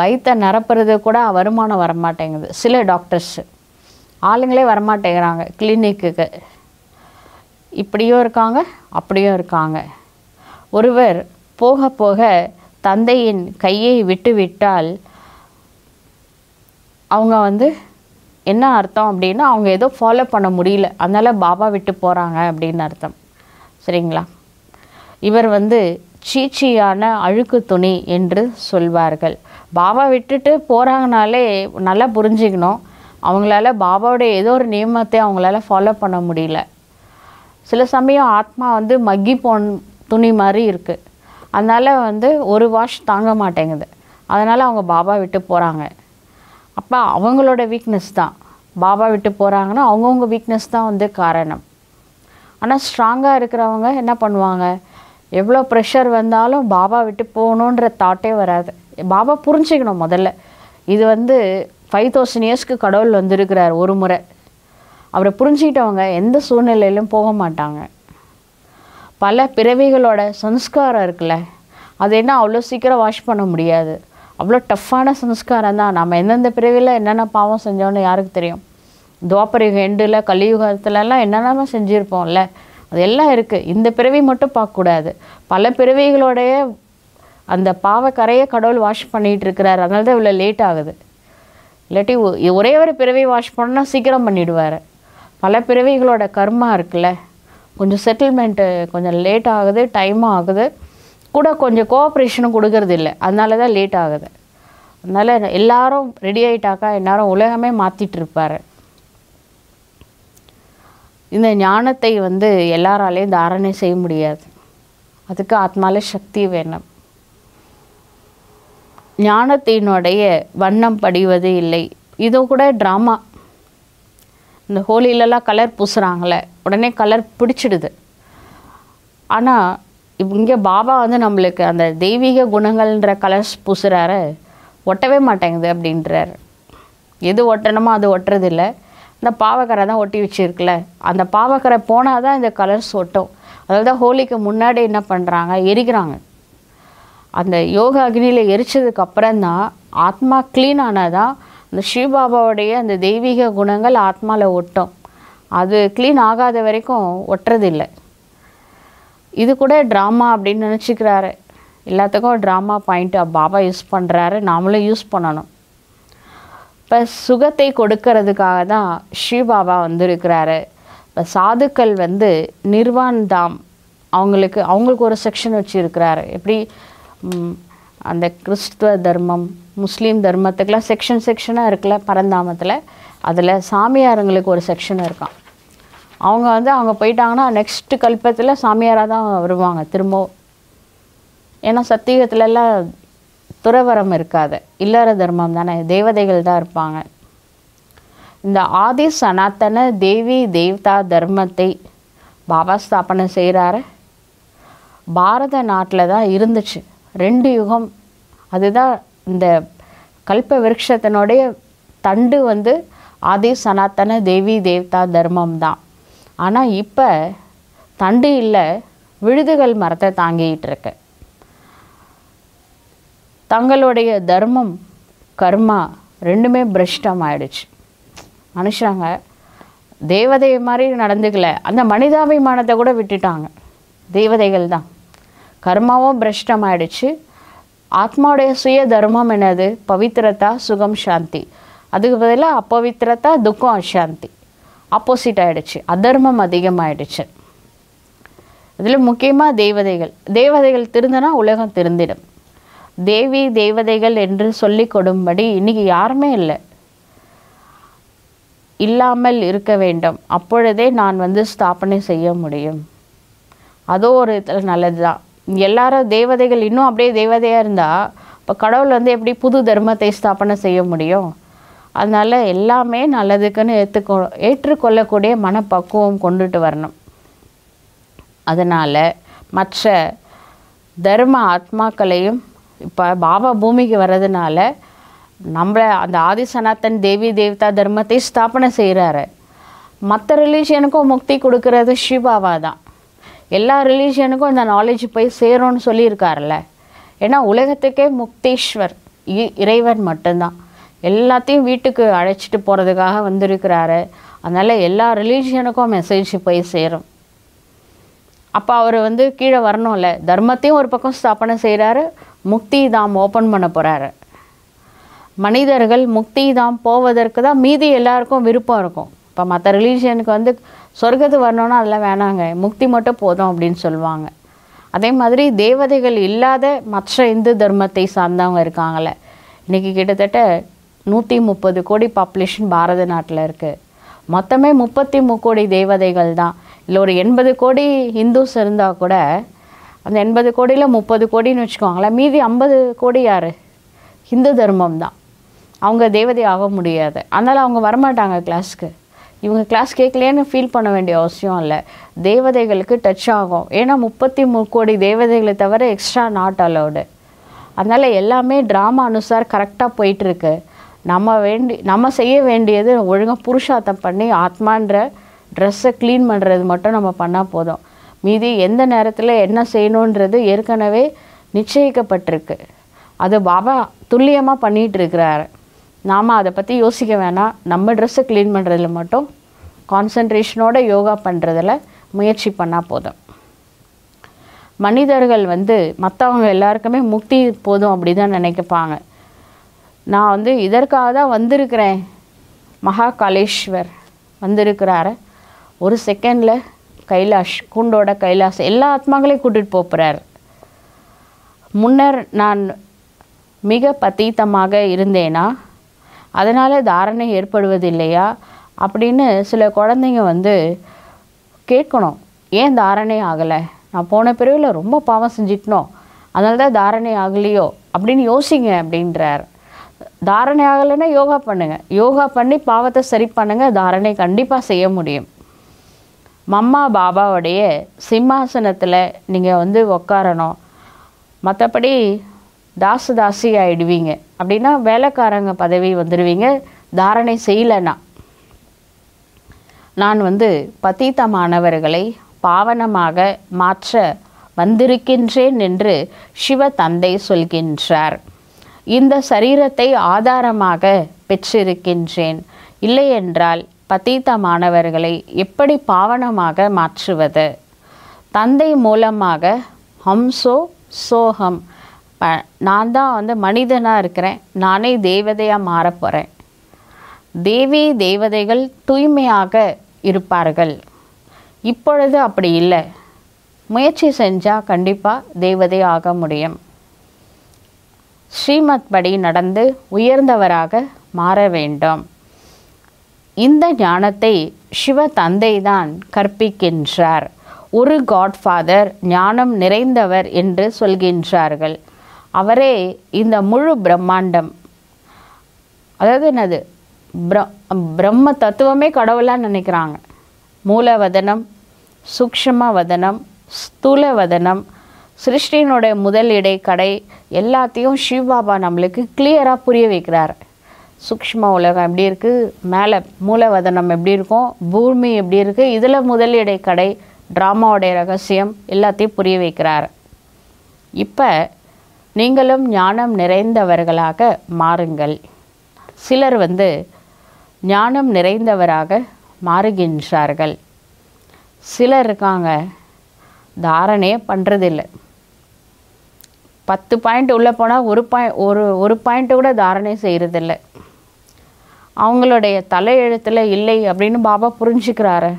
வயிற்றை நிரப்புறது கூட வருமானம் வரமாட்டேங்குது. சில டாக்டர்ஸு ஆளுங்களே வரமாட்டேங்கிறாங்க கிளினிக்குக்கு. இப்படியும் இருக்காங்க, அப்படியும் இருக்காங்க. ஒருவர் போக போக தந்தையின் கையை விட்டு விட்டால் அவங்க வந்து என்ன அர்த்தம் அப்படின்னா அவங்க ஏதோ ஃபாலோ பண்ண முடியல, அதனால் பாபா விட்டு போகிறாங்க அப்படின்னு அர்த்தம். சரிங்களா? இவர் வந்து சீச்சியான அழுக்கு துணி என்று சொல்வார்கள். பாபா விட்டுட்டு போகிறாங்கனாலே நல்லா புரிஞ்சுக்கணும், அவங்களால பாபாவோடைய ஏதோ ஒரு நியமத்தை அவங்களால ஃபாலோ பண்ண முடியல. சில சமயம் ஆத்மா வந்து மக்கி போன் துணி மாதிரி இருக்குது, அதனால் வந்து ஒரு வாஷ் தாங்க மாட்டேங்குது, அதனால் அவங்க பாபா விட்டு போகிறாங்க. அப்போ அவங்களோட வீக்னஸ் தான் பாபா விட்டு போகிறாங்கன்னா அவங்கவுங்க வீக்னஸ் தான் வந்து காரணம். ஆனால் ஸ்ட்ராங்காக இருக்கிறவங்க என்ன பண்ணுவாங்க, எவ்வளோ ப்ரெஷர் வந்தாலும் பாபா விட்டு போகணுன்ற தாட்டே வராது. பாபா புரிஞ்சுக்கணும் முதல்ல, இது வந்து ஃபைவ் தௌசண்ட் இயர்ஸ்க்கு கடவுள் வந்திருக்கிறார் ஒரு முறை. அவரை புரிஞ்சுக்கிட்டவங்க எந்த சூழ்நிலையிலும் போக மாட்டாங்க. பல பிறவிகளோட சம்ஸ்காரம் இருக்குல்ல, அது என்ன அவ்வளோ சீக்கிரம் வாஷ் பண்ண முடியாது. அவ்வளோ டஃப்பான சம்ஸ்காரம் தான். நம்ம எந்தெந்த பிறவியில் என்னென்ன பாவம் செஞ்சோன்னு யாருக்கு தெரியும்? துவாபரயுக எண்டில் கலியுகத்துலலாம் என்னென்னமோ செஞ்சுருப்போம்ல, அதெல்லாம் இருக்குது. இந்த பிறவி மட்டும் பார்க்கக்கூடாது, பல பிறவிகளோடைய அந்த பாவக்கரையை கடவுள் வாஷ் பண்ணிகிட்டு இருக்கிறார். அதனால தான் இவ்வளோ லேட் ஆகுது. இல்லாட்டி ஒரே ஒரு பிறவி வாஷ் பண்ணால் சீக்கிரம் பண்ணிவிடுவார். பல பிறவிகளோட கர்மா இருக்குல்ல, கொஞ்சம் செட்டில்மெண்ட்டு கொஞ்சம் லேட் ஆகுது, டைமும் ஆகுது, கூட கொஞ்சம் கோஆப்ரேஷனும் கொடுக்கறது இல்லை, அதனால தான் லேட் ஆகுது. அதனால் எல்லாரும் ரெடி ஆகிட்டாக்கா எல்லாரும் உலகமே மாற்றிட்டுருப்பார். இந்த ஞானத்தை வந்து எல்லாராலேயும் தாரணை செய்ய முடியாது, அதுக்கு ஆத்மாவில் சக்தி வேணும். ஞானத்தினுடைய வண்ணம் படிவது இல்லை. இது கூட ட்ராமா. இந்த ஹோலிலெலாம் கலர் பூசுகிறாங்களே, உடனே கலர் பிடிச்சிடுது. ஆனால் இங்கே பாபா வந்து நம்மளுக்கு அந்த தெய்வீக குணங்கள்ன்ற கலர்ஸ் பூசுகிறாரு, ஒட்டவே மாட்டேங்குது அப்படின்றார். எது ஒட்டணுமோ அது ஒட்டுறதில்லை. இந்த பாவக்கரை தான் ஒட்டி வச்சுருக்குல, அந்த பாவக்கரை போனால் தான் இந்த கலர்ஸ் ஒட்டும். அதாவது தான் ஹோலிக்கு முன்னாடி என்ன பண்ணுறாங்க, எரிக்கிறாங்க. அந்த யோக அக்னியில் எரிச்சதுக்கப்புறந்தான் आत्मा क्लीन आना शिवबाबावुडे अंद दैवीक गुणंगल आत्मावुल ओट्टुम अदु क्लीन आगाद वरैक्कुम ओट्टरदिल्ल इदु कूड ड्रामा अप्पडिनु नेनैच्चिक्रारु एल्लात्तुक्कुम ड्रामा पॉइंट बाबा यूस पण्णारु नामलुम यूस पण्णणुम इप्पो सुगत्तै कोडुक्किरदुक्काग तान शिवबाबा वंदिरुक्रारु इप्पो साधुक्कल वंदु निर्वाण धाम அவங்களுக்கு அவங்களுக்கு ஒரு செக்ஷன் வச்சு இருக்காரு எப்படி அந்த கிறிஸ்துவ தர்மம் முஸ்லிம் தர்மத்துக்குலாம் செக்ஷன் செக்ஷனா இருக்குல பரந்தாமத்துல அதுல சாமியாரங்களுக்கு ஒரு செக்ஷன் இருக்காம் அவங்க வந்து அவங்க போய்ட்டாங்கனா நெக்ஸ்ட் கல்பத்துல சாமியாரா தான் வருவாங்க திரும்ப ஏனா சத்தியத்துல எல்லாம் துறவரம் இருக்காது இல்லற தர்மம் தான தேவதைகள் தான் இருப்பாங்க இந்த ஆதி சனாதன தேவி தேவதா தர்மத்தை பாபா ஸ்தாபனை செய்றாரு பாரத நாட்டில் தான் இருந்துச்சு ரெண்டு யுகம் அதுதான் இந்த கல்ப விருட்சத்தினுடைய தண்டு வந்து ஆதி சனாதன தேவி தேவதா தர்மம் தான் ஆனால் இப்போ தண்டு இல்லை விழுதுகள் மரத்தை தாங்கிட்டு இருக்கு தங்களுடைய தர்மம் கர்மா ரெண்டுமே பிரஷ்டம் ஆயிடுச்சு மனுஷங்க தேவதை மாதிரி நடந்துக்கல அந்த மனிதாபிமானத்தை கூட விட்டுட்டாங்க தேவதைகள் தான் கர்மாவும் பிரஷ்டம் ஆயிடுச்சு ஆத்மாவுடைய சுய தர்மம் என்னது பவித்ரதா சுகம் சாந்தி அதுக்கு பதிலாக அபவித்ரதா துக்கம் அசாந்தி ஆப்போசிட் ஆயிடுச்சு அதர்மம் அதிகமாயிடுச்சு இதில் முக்கியமாக தேவதைகள் தேவதைகள் திருந்தினா உலகம் திருந்திடும் தேவி தேவதைகள் என்று சொல்லி கொடும்படி இன்னைக்கு யாருமே இல்லை இல்லாமல் இருக்க வேண்டும் அப்பொழுதே நான் வந்து ஸ்தாபனை செய்ய முடியும் அதோ ஒரு நல்லதுதான் எல்லாரும் தேவதைகள் இன்னும் அப்படியே தேவதையா இருந்தா அப்ப கடவுள் வந்து எப்படி புது தர்மத்தை ஸ்தாபனை செய்ய முடியும் அதனால எல்லாமே நல்லதுக்குன்னு ஏத்துக்கோ ஏற்றுக்கொள்ளக்கூடிய மனப்பக்குவம் கொண்டுட்டு வரணும் அதனால மற்ற தர்ம ஆத்மாக்களையும் இப்ப பாபா பூமிக்கு வரதுனால நம்மள அந்த ஆதி சனாதன் தேவி தேவதா தர்மத்தை ஸ்தாபனை செய்கிறாரு மற்ற ரிலீஜியனுக்கும் முக்தி கொடுக்கறது சிவாவா தான் எல்லா ரிலீஜியனுக்கும் இந்த நாலேஜ் போய் சேரும்னு சொல்லியிருக்காருல்ல ஏன்னா உலகத்துக்கே முக்தீஸ்வர் இறைவன் மட்டும்தான் எல்லாத்தையும் வீட்டுக்கு அழைச்சிட்டு போகிறதுக்காக வந்திருக்கிறாரு அதனால் எல்லா ரிலீஜியனுக்கும் மெசேஜ் போய் சேரும் அப்போ அவர் வந்து கீழே வரணும்ல தர்மத்தையும் ஒரு பக்கம் ஸ்தாபனை செய்கிறாரு முக்தி தான் ஓப்பன் பண்ண போகிறாரு மனிதர்கள் முக்தி தான் போவதற்கு தான் மீதி எல்லாருக்கும் விருப்பம் இருக்கும் இப்போ மற்ற ரிலீஜியனுக்கு வந்து சொர்க்கத்து வரணும்னா அதெல்லாம் வேணாங்க முக்தி மட்டும் போதும் அப்படின்னு சொல்லுவாங்க அதே மாதிரி தேவதைகள் இல்லாத மற்ற இந்து தர்மத்தை சார்ந்தவங்க இருக்காங்களே இன்றைக்கி கிட்டத்தட்ட நூற்றி முப்பது கோடி பாப்புலேஷன் பாரத நாட்டில் இருக்குது மொத்தமே முப்பத்தி மூணு கோடி தேவதைகள் தான் இல்லை ஒரு எண்பது கோடி ஹிந்துஸ் இருந்தால் கூட அந்த எண்பது கோடியில் முப்பது கோடின்னு வச்சுக்கோங்களேன் மீதி ஐம்பது கோடி யார் ஹிந்து தர்மம் தான் அவங்க தேவதை ஆக முடியாது அதனால் அவங்க வரமாட்டாங்க கிளாஸ்க்கு இவங்க கிளாஸ் கேட்கலையேன்னு ஃபீல் பண்ண வேண்டிய அவசியம் இல்லை தேவதைகளுக்கு டச் ஆகும் ஏன்னா முப்பத்தி மூணு கோடி தேவதைகளை தவிர எக்ஸ்ட்ரா நாட் அலவுடு அதனால் எல்லாமே ட்ராமா அனுசார் கரெக்டாக போயிட்டுருக்கு நம்ம வேண்டி நம்ம செய்ய வேண்டியது ஒழுங்காக புருஷார்த்தம் பண்ணி ஆத்மான்ற ட்ரெஸ்ஸை க்ளீன் பண்ணுறது மட்டும் நம்ம பண்ணால் போதும் மீதி எந்த நேரத்தில் என்ன செய்யணுன்றது ஏற்கனவே நிச்சயிக்கப்பட்டிருக்கு அது பாபா துல்லியமாக பண்ணிகிட்டு இருக்கிறாரு நாம் அதை பற்றி யோசிக்க வேணாம் நம்ம ட்ரெஸ்ஸை க்ளீன் பண்ணுறதுல மட்டும் கான்சன்ட்ரேஷனோட யோகா பண்ணுறதில் முயற்சி பண்ணால் போதும் மனிதர்கள் வந்து மற்றவங்க எல்லாருக்குமே முக்தி போதும் அப்படி தான் நினைக்கப்பாங்க நான் வந்து இதற்காக தான் வந்திருக்கிறேன் மகாகாலேஸ்வர் வந்திருக்கிறாரு ஒரு செகண்டில் கைலாஷ் கூண்டோட கைலாஷ் எல்லா ஆத்மாக்களையும் கூட்டிகிட்டு போகிறார் முன்னர் நான் மிக பதீதமாக இருந்தேனா அதனால் தாரணை ஏற்படுவதில்லையா அப்படின்னு சில குழந்தைங்க வந்து கேட்கணும் ஏன் தாரணை ஆகலை நான் போன பிறவில் ரொம்ப பாவம் செஞ்சிட்டனோ அதனால தான் தாரணை ஆகலையோ அப்படின்னு யோசிங்க அப்படின்றார் தாரணை ஆகலைன்னா யோகா பண்ணுங்கள் யோகா பண்ணி பாவத்தை சரி பண்ணுங்கள் தாரணை கண்டிப்பாக செய்ய முடியும் மம்மா பாபாவுடைய சிம்மாசனத்தில் நீங்கள் வந்து உட்காரணும் மற்றபடி தாசதாசி ஆகிடுவீங்க அப்படின்னா வேலைக்காரங்க பதவி வந்துடுவீங்க தாரணை செய்யலைன்னா நான் வந்து பதீதமானவர்களை பாவனமாக மாற்ற வந்திருக்கின்றேன் என்று சிவ தந்தை சொல்கின்றார் இந்த சரீரத்தை ஆதாரமாக பெற்றிருக்கின்றேன். இல்லையென்றால் பதீத மாணவர்களை எப்படி பாவனமாக மாற்றுவது? தந்தை மூலமாக ஹம்சோ சோகம், நான் தான் வந்து மனிதனாக இருக்கிறேன், நானே தேவதையாக மாறப்போகிறேன். தேவி தேவதைகள் தூய்மையாக இருப்பார்கள். இப்பொழுது அப்படி இல்லை. முயற்சி செஞ்சால் கண்டிப்பாக தேவதை ஆக முடியும். ஸ்ரீமத் படி நடந்து உயர்ந்தவராக மாற வேண்டும். இந்த ஞானத்தை சிவ தந்தை தான் கற்பிக்கின்றார். ஒரு காட்ஃபாதர் ஞானம் நிறைந்தவர் என்று சொல்கின்றார்கள். அவரே இந்த முழு பிரம்மாண்டம், அதாவது என்னது பிர பிரம்ம தத்துவமே கடவுளாக நினைக்கிறாங்க. மூலவதனம், சூக்ஷ்ம வதனம், ஸ்தூல வதனம், சிருஷ்டியினுடைய முதல் இடை கடை எல்லாத்தையும் சிவபாபா நம்மளுக்கு கிளியராக புரிய வைக்கிறார். சூக்ஷ்ம உலகம் எப்படி இருக்குது, மேலே மூலவதனம் எப்படி இருக்கும், பூமி எப்படி இருக்குது, இதில் முதல் இடை கடை ட்ராமாவோடைய ரகசியம் எல்லாத்தையும் புரிய வைக்கிறார். இப்போ நீங்களும் ஞானம் நிறைந்தவர்களாக மாறுங்கள். சிலர் வந்து ஞானம் நிறைந்தவராக மாறுகின்றார்கள். சிலர் இருக்காங்க தாரணையே பண்ணுறதில்லை. பத்து பாயிண்ட் உள்ளே போனால் ஒரு பாயிண்ட் ஒரு ஒரு பாயிண்ட்டு கூட தாரணை செய்கிறதில்லை. அவங்களுடைய தலையெழுத்தில் இல்லை அப்படின்னு பாபா புரிஞ்சுக்கிறாரு.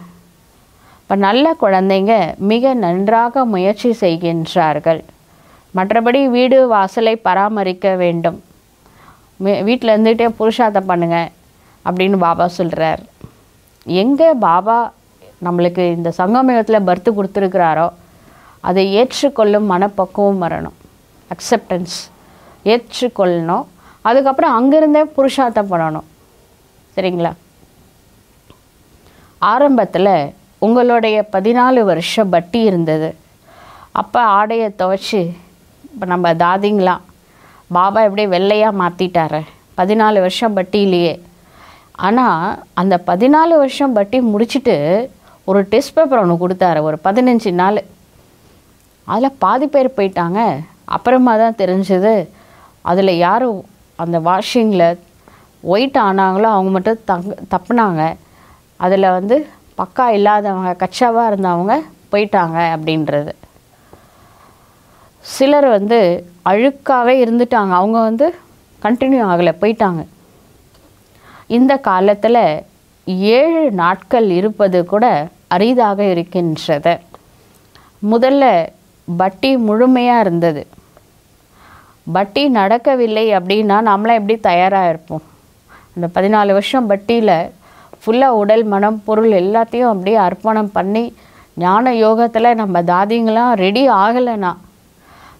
இப்போ நல்ல குழந்தைங்க மிக நன்றாக முயற்சி செய்கின்றார்கள். மற்றபடி வீடு வாசலை பராமரிக்க வேண்டும், வீட்டில் இருந்துகிட்டே புருஷார்த்த பண்ணுங்கள் அப்படின்னு பாபா சொல்கிறார். எங்கே பாபா நம்மளுக்கு இந்த சங்கமயத்தில் பர்த்து கொடுத்துருக்கிறாரோ அதை ஏற்றுக்கொள்ளும் மனப்பக்குவம் வரணும், அக்செப்டன்ஸ் ஏற்றுக்கொள்ளணும். அதுக்கப்புறம் அங்கேருந்தே புருஷார்த்தம் பண்ணணும். சரிங்களா? ஆரம்பத்தில் உங்களுடைய பதினாலு வருஷம் பட்டி இருந்தது. அப்போ ஆடையை துவைச்சி இப்போ நம்ம தாதிங்களாம் பாபா எப்படி வெள்ளையாக மாற்றிட்டாரு பதினாலு வருஷம் பட்டியிலேயே. ஆனால் அந்த பதினாலு வருஷம் பட்டி முடிச்சுட்டு ஒரு டெஸ்ட் பேப்பர் ஒன்று கொடுத்தாரு, ஒரு பதினஞ்சு நாள். அதில் பாதி பேர் போயிட்டாங்க. அப்புறமா தான் தெரிஞ்சது அதில் யார் அந்த வாஷிங்கில் ஒயிட் ஆனாங்களோ அவங்க மட்டும் தங்க தப்புனாங்க, அதில் வந்து பக்கா இல்லாதவங்க கச்சாவாக இருந்தவங்க போயிட்டாங்க அப்படின்றது. சிலர் வந்து அழுக்காகவே இருந்துட்டாங்க, அவங்க வந்து கண்டினியூ ஆகலை, போயிட்டாங்க. இந்த காலத்தில் ஏழு நாட்கள் இருப்பது கூட அரிதாக இருக்கின்றது. முதல்ல பட்டி முழுமையாக இருந்தது. பட்டி நடக்கவில்லை அப்படின்னா நம்மளாம் எப்படி தயாராக இருப்போம்? அந்த பதினாலு வருஷம் பட்டியில் ஃபுல்லாக உடல் மனம் பொருள் எல்லாத்தையும் அப்படியே அர்ப்பணம் பண்ணி ஞான யோகத்தில் நம்ம தாதிங்களாம் ரெடி ஆகலைன்னா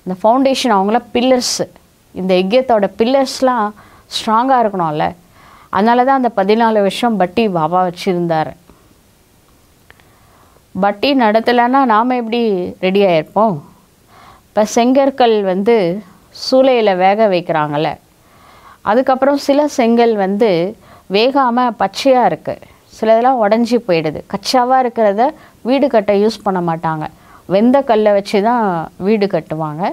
இந்த ஃபவுண்டேஷன் அவங்களாம் பில்லர்ஸு, இந்த யஜ்யத்தோட பில்லர்ஸ்லாம் ஸ்ட்ராங்காக இருக்கணும்ல. அதனால தான் அந்த பதினாலு வருஷம் பட்டி பாபா வச்சுருந்தார். பட்டி நடத்தலைன்னா நாம் எப்படி ரெடியாக இருப்போம்? இப்போ செங்கற்கள் வந்து சூளையில் வேக வைக்கிறாங்கள, அதுக்கப்புறம் சில செங்கல் வந்து வேகாமல் பச்சையாக இருக்குது, சிலதெல்லாம் உடஞ்சி போயிடுது. கச்சாவாக இருக்கிறத வீடு கட்ட யூஸ் பண்ண மாட்டாங்க, வெந்த கல்லை வச்சு தான் வீடு கட்டுவாங்க.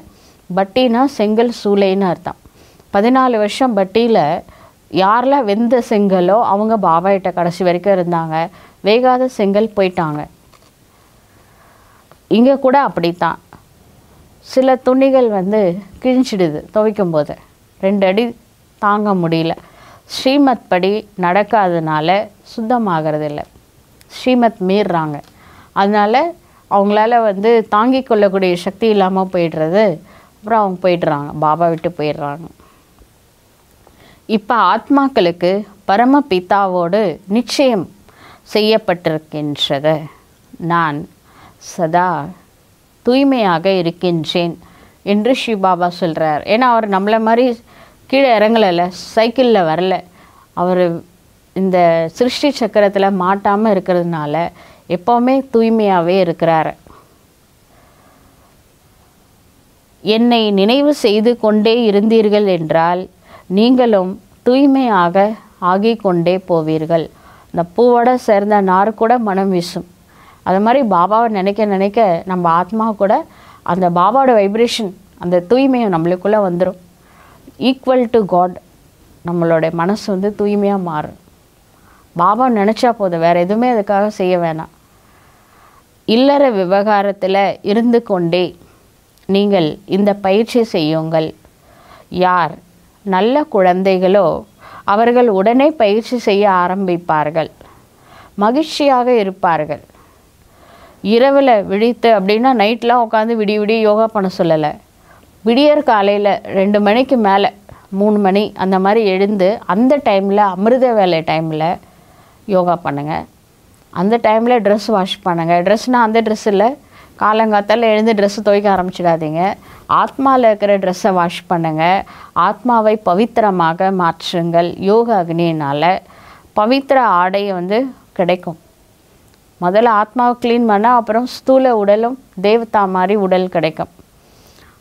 பட்டினா செங்கல் சூளைன்னு அர்த்தம். பதினாலு வருஷம் பட்டியில் யாரெல்லாம் வெந்த செங்கலோ அவங்க பாபாயிட்ட கடைசி வரைக்கும் இருந்தாங்க, வேகாத செங்கல் போயிட்டாங்க. இங்கே கூட அப்படித்தான். சில துணிகள் வந்து கிழிஞ்சிடுது துவைக்கும் போது, ரெண்டு அடி தாங்க முடியல. ஸ்ரீமத் படி நடக்காததுனால சுத்தமாகறதில்லை, ஸ்ரீமத் மீறாங்க. அதனால் அவங்களால வந்து தாங்கி கொள்ளக்கூடிய சக்தி இல்லாமல் போயிடுறது. அப்புறம் அவங்க போயிடுறாங்க, பாபா விட்டு போயிடுறாங்க. இப்போ ஆத்மாக்களுக்கு பரமபிதாவோடு நிச்சயம் செய்யப்பட்டிருக்கின்றது. நான் சதா தூய்மையாக இருக்கின்றேன் என்று சிவபாபா சொல்கிறார். ஏன்னா அவர் நம்மளை மாதிரி கீழே இறங்கலை, சைக்கிளில் வரல, அவர் இந்த சிருஷ்டி சக்கரத்தில் மாட்டாமல் இருக்கிறதுனால எப்போவுமே தூய்மையாகவே இருக்கிறார். என்னை நினைவு செய்து கொண்டே இருந்தீர்கள் என்றால் நீங்களும் தூய்மையாக ஆகி கொண்டே போவீர்கள். இந்த பூவோட சேர்ந்த நார் கூட மனம் வீசும். அது மாதிரி பாபாவை நினைக்க நினைக்க நம்ம ஆத்மா கூட அந்த பாபாவோட வைப்ரேஷன், அந்த தூய்மையை நம்மளுக்குள்ளே வந்துடும். ஈக்குவல் டு காட் நம்மளோட மனசு வந்து தூய்மையாக மாறும். பாபா நினச்சா போதும், வேறு எதுவுமே அதுக்காக செய்ய வேணாம். இல்லற விவகாரத்தில் இருந்து கொண்டே நீங்கள் இந்த பயிற்சி செய்யுங்கள். யார் நல்ல குழந்தைகளோ அவர்கள் உடனே பயிற்சி செய்ய ஆரம்பிப்பார்கள், மகிழ்ச்சியாக இருப்பார்கள். இரவில் விழித்து அப்படின்னா நைட்லாம் உட்காந்து விடி விடி யோகா பண்ண சொல்லலை, விடியற் காலையில் ரெண்டு மணிக்கு மேலே மூணு மணி அந்த மாதிரி எழுந்து அந்த டைமில் அமிர்த வேலை டைமில் யோகா பண்ணுங்கள். அந்த டைமில் ட்ரெஸ் வாஷ் பண்ணுங்கள். ட்ரெஸ்னால் அந்த ட்ரெஸ்ஸில் காலங்காத்தால் எழுந்து ட்ரெஸ்ஸு துவைக்க ஆரம்பிச்சிடாதீங்க. ஆத்மாவில் இருக்கிற ட்ரெஸ்ஸை வாஷ் பண்ணுங்கள். ஆத்மாவை பவித்திரமாக மாற்றுங்கள். யோக அக்னியினால் பவித்திர ஆடை வந்து கிடைக்கும். முதல்ல ஆத்மாவை க்ளீன் பண்ணால் அப்புறம் ஸ்தூல உடலும் தேவதா மாதிரி உடல் கிடைக்கும்.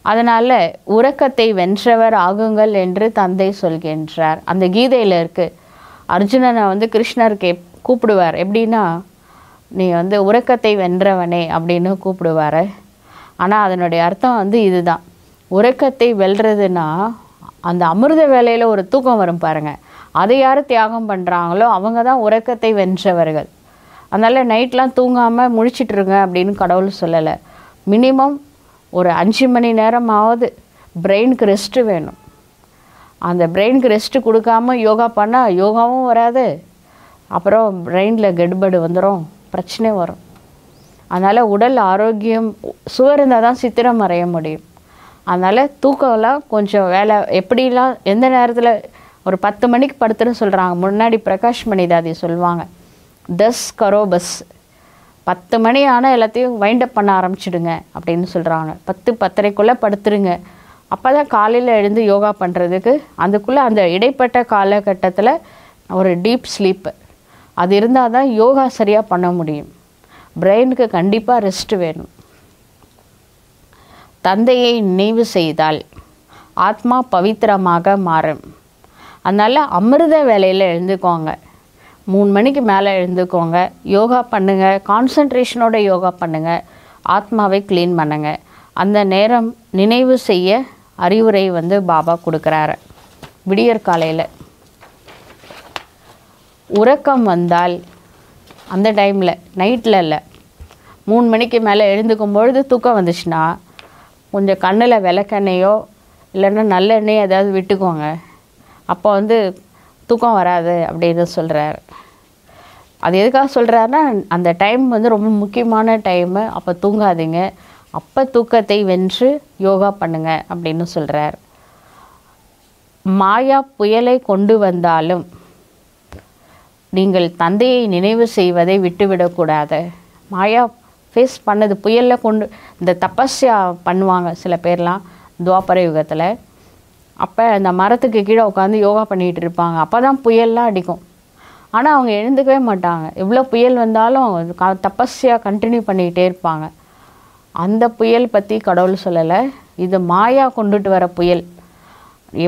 அதனால் உறக்கத்தை வென்றவர் ஆகுங்கள் என்று தந்தை சொல்கின்றார். அந்த கீதையில் இருக்குது, அர்ஜுனனை வந்து கிருஷ்ணர் கே கூப்பிடுவார். எப்படின்னா நீ வந்து உறக்கத்தை வென்றவனே அப்படின்னு கூப்பிடுவார். ஆனால் அதனுடைய அர்த்தம் வந்து இதுதான், உறக்கத்தை வெல்றதுன்னா அந்த அமிர்த வேலையில் ஒரு தூக்கம் வரும் பாருங்கள், அதை யார் தியாகம் பண்ணுறாங்களோ அவங்க தான் உறக்கத்தை வென்றவர்கள். அதனால் நைட்லாம் தூங்காமல் முழிச்சிட்ருங்க அப்படின்னு கடவுள் சொல்லலை. மினிமம் ஒரு அஞ்சு மணி நேரமாவது பிரெயினுக்கு ரெஸ்ட்டு வேணும். அந்த பிரெயினுக்கு ரெஸ்ட்டு கொடுக்காமல் யோகா பண்ணால் யோகாவும் வராது, அப்புறம் பிரெயினில் கெடுபடு வந்துடும், பிரச்சனை வரும். அதனால் உடல் ஆரோக்கியம் சுவர்ந்தால் தான் சித்திரம் வரைய முடியும். அதனால் தூக்கம்லாம் கொஞ்சம் வேலை எப்படிலாம் எந்த நேரத்தில் ஒரு பத்து மணிக்கு படுத்துன்னு சொல்கிறாங்க. முன்னாடி பிரகாஷ் மணிதாதி சொல்லுவாங்க, தஸ் கரோ பஸ், பத்து மணி ஆனால் எல்லாத்தையும் வைண்டப் பண்ண ஆரம்பிச்சிடுங்க அப்படின்னு சொல்கிறாங்க. பத்து பத்தரைக்குள்ளே படுத்துருங்க. அப்போ தான் காலையில் எழுந்து யோகா பண்ணுறதுக்கு அதுக்குள்ளே அந்த இடைப்பட்ட காலகட்டத்தில் ஒரு டீப் ஸ்லீப்பு அது இருந்தால் தான் யோகா சரியாக பண்ண முடியும். பிரெயினுக்கு கண்டிப்பாக ரெஸ்ட்டு வேணும். தந்தையை நினைவு செய்தால் ஆத்மா பவித்திரமாக மாறும். அதனால் அமிர்த வேலையில் எழுந்துக்கோங்க, மூணு மணிக்கு மேலே எழுந்துக்கோங்க, யோகா பண்ணுங்கள், கான்சன்ட்ரேஷனோட யோகா பண்ணுங்கள், ஆத்மாவை க்ளீன் பண்ணுங்கள். அந்த நேரம் நினைவு செய்ய அறிவுரை வந்து பாபா கொடுக்குறாரு. விடியற் காலையில் உறக்கம் வந்தால் அந்த டைமில் நைட்டில் இல்லை, மூணு மணிக்கு மேலே எழுந்துக்கும் பொழுது தூக்கம் வந்துச்சுன்னா கொஞ்சம் கண்ணில் விளக்கெண்ணையோ இல்லைன்னா நல்லெண்ணெய் ஏதாவது விட்டுக்கோங்க, அப்போ வந்து தூக்கம் வராது அப்படின்னு சொல்கிறார். அது எதுக்காக சொல்கிறாருன்னா அந்த டைம் வந்து ரொம்ப முக்கியமான டைமு, அப்போ தூங்காதீங்க, அப்போ தூக்கத்தை வென்று யோகா பண்ணுங்கள் அப்படின்னு சொல்கிறார். மாயா புயலை கொண்டு வந்தாலும் நீங்கள் தந்தையை நினைவு செய்வதை விட்டுவிடக்கூடாது. மாயா ஃபேஸ் பண்ணது புயலில் கொண்டு இந்த தபஸ்யா பண்ணுவாங்க சில பேர்லாம் துவாபர யுகத்தில். அப்போ அந்த மரத்துக்கு கீழே உட்காந்து யோகா பண்ணிகிட்டு இருப்பாங்க, அப்போ தான் புயல்லாம் அடிக்கும். ஆனால் அவங்க எழுந்துக்கவே மாட்டாங்க, எவ்வளோ புயல் வந்தாலும் தபஸ்யாக கண்டினியூ பண்ணிக்கிட்டே இருப்பாங்க. அந்த புயல் பற்றி கடவுள் சொல்லலை, இது மாயா கொண்டுட்டு வர புயல்.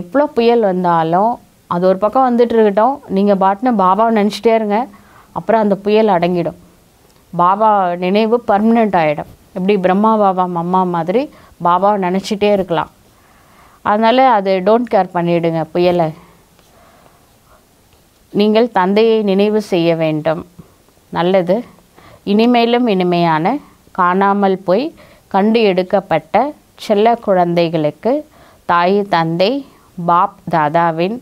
எவ்வளோ புயல் வந்தாலும் அது ஒரு பக்கம் வந்துட்டு இருக்கட்டும், நீங்கள் பாட்டுன்னு பாபாவை நினச்சிட்டே இருங்க, அப்புறம் அந்த புயல் அடங்கிடும். பாபா நினைவு பர்மனெண்ட் ஆகிடும். எப்படி பிரம்மா பாபா அம்மா மாதிரி பாபாவை நினச்சிட்டே இருக்கலாம். அதனால் அது டோன்ட் கேர் பண்ணிவிடுங்க புயலை. நீங்கள் தந்தையை நினைவு செய்ய வேண்டும். நல்லது, இனிமேலும் இனிமையான காணாமல் போய் கண்டு எடுக்கப்பட்ட செல்ல குழந்தைகளுக்கு தாய் தந்தை பாப் தாதாவின்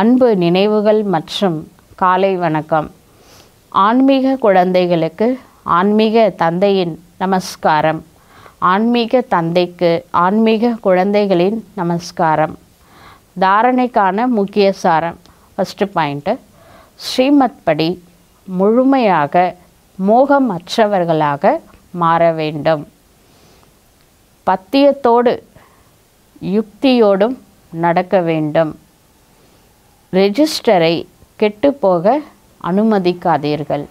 அன்பு நினைவுகள் மற்றும் காலை வணக்கம். ஆன்மீக குழந்தைகளுக்கு ஆன்மீக தந்தையின் நமஸ்காரம். ஆன்மீக தந்தைக்கு ஆன்மீக குழந்தைகளின் நமஸ்காரம். தாரணைக்கான முக்கிய சாரம். ஃபஸ்ட்டு பாயிண்ட்டு, ஸ்ரீமத் படி முழுமையாக மோகமற்றவர்களாக மாற வேண்டும். பத்தியத்தோடு யுக்தியோடும் நடக்க வேண்டும். ரெஜிஸ்டரை கெட்டுப்போக அனுமதிக்காதீர்கள்.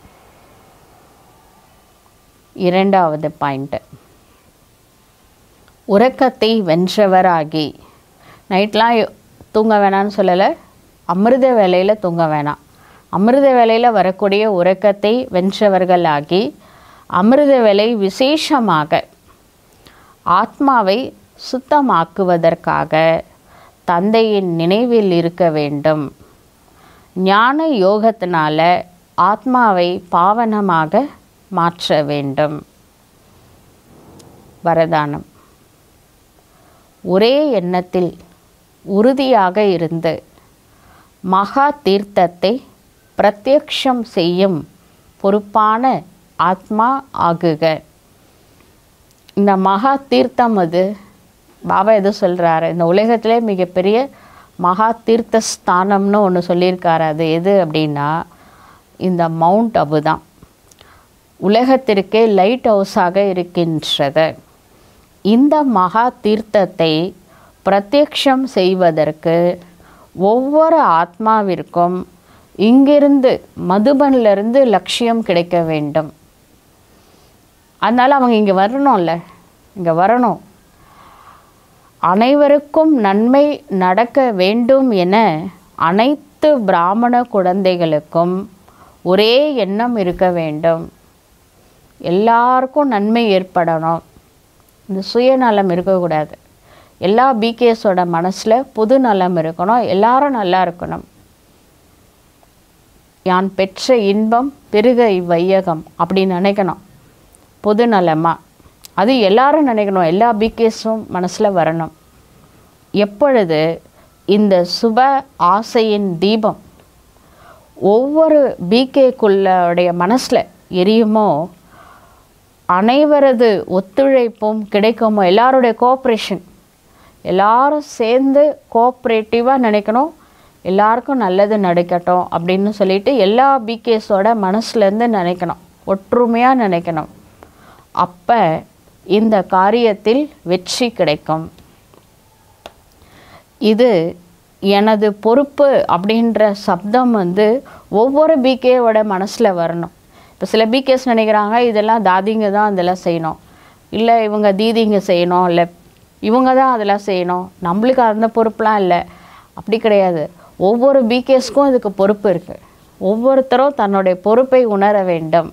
இரண்டாவது பாயிண்ட்டு, உறக்கத்தை வென்றவராகி நைட்லாம் தூங்க வேணான்னு சொல்லலை, அமிர்த வேலையில் தூங்க வேணாம். அமிர்த வேலையில் வரக்கூடிய உறக்கத்தை வென்றவர்களாகி அமிர்த வேலை விசேஷமாக ஆத்மாவை சுத்தமாக்குவதற்காக தந்தையின் நினைவில் இருக்க வேண்டும். ஞான யோகத்தினால ஆத்மாவை பாவனமாக மாற்ற வேண்டும். வரதானம். ஒரே எண்ணத்தில் உறுதியாக இருந்து மகா தீர்த்தத்தை பிரத்யக்ஷம் செய்யும் பொறுப்பான ஆத்மா ஆகுக. இந்த மகா தீர்த்தம் அது பாபா எது சொல்கிறாரு, இந்த உலகத்திலே மிகப்பெரிய மகா தீர்த்த ஸ்தானம்னு ஒன்று சொல்லியிருக்காரு. அது எது அப்படின்னா இந்த மவுண்ட் அபு தான். உலகத்திற்கே லைட் ஹவுஸாக இருக்கின்றது. இந்த மகா தீர்த்தத்தை பிரத்யக்ஷம் செய்வதற்கு ஒவ்வொரு ஆத்மாவிற்கும் இங்கிருந்து மதுபனிலிருந்து லட்சியம் கிடைக்க வேண்டும். அதனால் அவங்க இங்கே வரணும்ல, இங்கே வரணும். அனைவருக்கும் நன்மை நடக்க வேண்டும் என அனைத்து பிராமண குழந்தைகளுக்கும் ஒரே எண்ணம் இருக்க வேண்டும். எல்லாருக்கும் நன்மை ஏற்படணும். இந்த சுயநலம் இருக்கக்கூடாது. எல்லா பிகேஸோட மனசில் புது நலம் இருக்கணும். எல்லாரும் நல்லா இருக்கணும். யான் பெற்ற இன்பம் பெருக இவ்வையகம் அப்படின்னு நினைக்கணும். பொது நலமாக அது எல்லாரும் நினைக்கணும். எல்லா பிகேஸும் மனசில் வரணும். எப்பொழுது இந்த சுப ஆசையின் தீபம் ஒவ்வொரு பிகேக்குள்ளோடைய மனசில் எரியுமோ, அனைவரது ஒத்துழைப்பும் கிடைக்குமோ, எல்லாருடைய கோஆப்ரேஷன், எல்லாரும் சேர்ந்து கோஆப்ரேட்டிவாக நினைக்கணும். எல்லாருக்கும் நல்லது நடக்கட்டும் அப்படின்னு சொல்லிட்டு எல்லா பிகேஸோட மனசுலேருந்து நினைக்கணும். ஒற்றுமையாக நினைக்கணும். அப்போ இந்த காரியத்தில் வெற்றி கிடைக்கும். இது எனது பொறுப்பு அப்படின்ற சப்தம் வந்து ஒவ்வொரு பிகேவோட மனசில் வரணும். இப்போ சில பிகேஸ் நினைக்கிறாங்க இதெல்லாம் தாதிங்க தான் இதெல்லாம் செய்யணும், இல்லை இவங்க தீதிங்க செய்யணும், இல்லை இவங்க தான் அதெல்லாம் செய்யணும், நம்மளுக்கு அந்த பொறுப்புலாம் இல்லை. அப்படி கிடையாது. ஒவ்வொரு பிகேஸ்க்கும் இதுக்கு பொறுப்பு இருக்குது. ஒவ்வொருத்தரும் தன்னுடைய பொறுப்பை உணர வேண்டும்.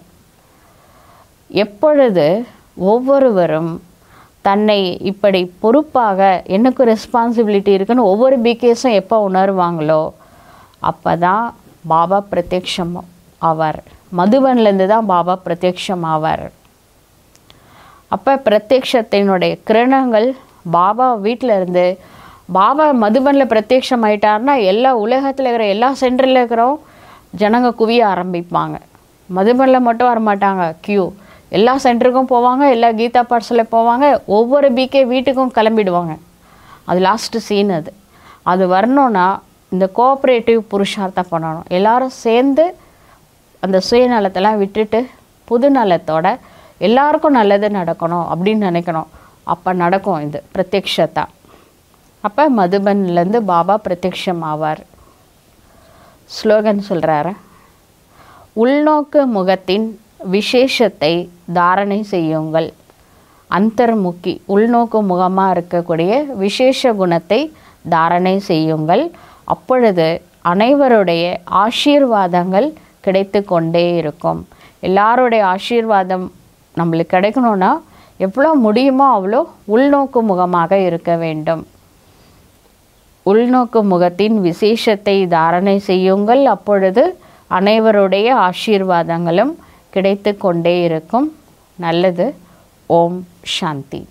எப்பொழுது ஒவ்வொருவரும் தன்னை இப்படி பொறுப்பாக எனக்கு ரெஸ்பான்சிபிலிட்டி இருக்குன்னு ஒவ்வொரு பிகேஸும் எப்போ உணருவாங்களோ அப்போ தான் பாபா பிரத்யக்ஷம் ஆவார். மதுவன்லேருந்து தான் பாபா பிரத்யக்ஷம் ஆவார். அப்போ பிரத்யக்ஷத்தினுடைய கிரணங்கள் பாபா வீட்டிலருந்து, பாபா மதுபனில் பிரத்யக்ஷம் ஆகிட்டார்னா எல்லா உலகத்தில் இருக்கிற எல்லா சென்டரில் இருக்கிறோம் ஜனங்க குவிய ஆரம்பிப்பாங்க. மதுபனில் மட்டும் வரமாட்டாங்க, கியூ எல்லா சென்டருக்கும் போவாங்க, எல்லா கீதா பாட்ஸில் போவாங்க, ஒவ்வொரு பிகே வீட்டுக்கும் கிளம்பிடுவாங்க. அது லாஸ்ட்டு சீன். அது அது வரணும்னா இந்த கோஆப்ரேட்டிவ் புருஷார்த்தம் பண்ணணும். எல்லோரும் சேர்ந்து அந்த சுயநலத்தெல்லாம் விட்டுட்டு புது நலத்தோட எல்லாருக்கும் நல்லது நடக்கணும் அப்படின்னு நினைக்கணும். அப்போ நடக்கும் இது பிரத்யக்ஷத்தா. அப்போ மதுபன்லேருந்து பாபா பிரத்யக்ஷம் ஆவார். ஸ்லோகன் சொல்கிறார, உள்நோக்கு முகத்தின் விசேஷத்தை தாரணை செய்யுங்கள். அந்தர்முக்கி உள்நோக்கு முகமாக இருக்கக்கூடிய விசேஷ குணத்தை தாரணை செய்யுங்கள். அப்பொழுது அனைவருடைய ஆசீர்வாதங்கள் கிடைத்து கொண்டே இருக்கும். எல்லாருடைய ஆசீர்வாதம் நம்மளுக்கு கிடைக்கணுன்னா எவ்வளோ முடியுமோ அவ்வளோ உள்நோக்கு முகமாக இருக்க வேண்டும். உள்நோக்கு முகத்தின் விசேஷத்தை தாரணை செய்யுங்கள். அப்பொழுது அனைவருடைய ஆசீர்வாதங்களும் கிடைத்து கொண்டே இருக்கும். நல்லது. ஓம் சாந்தி.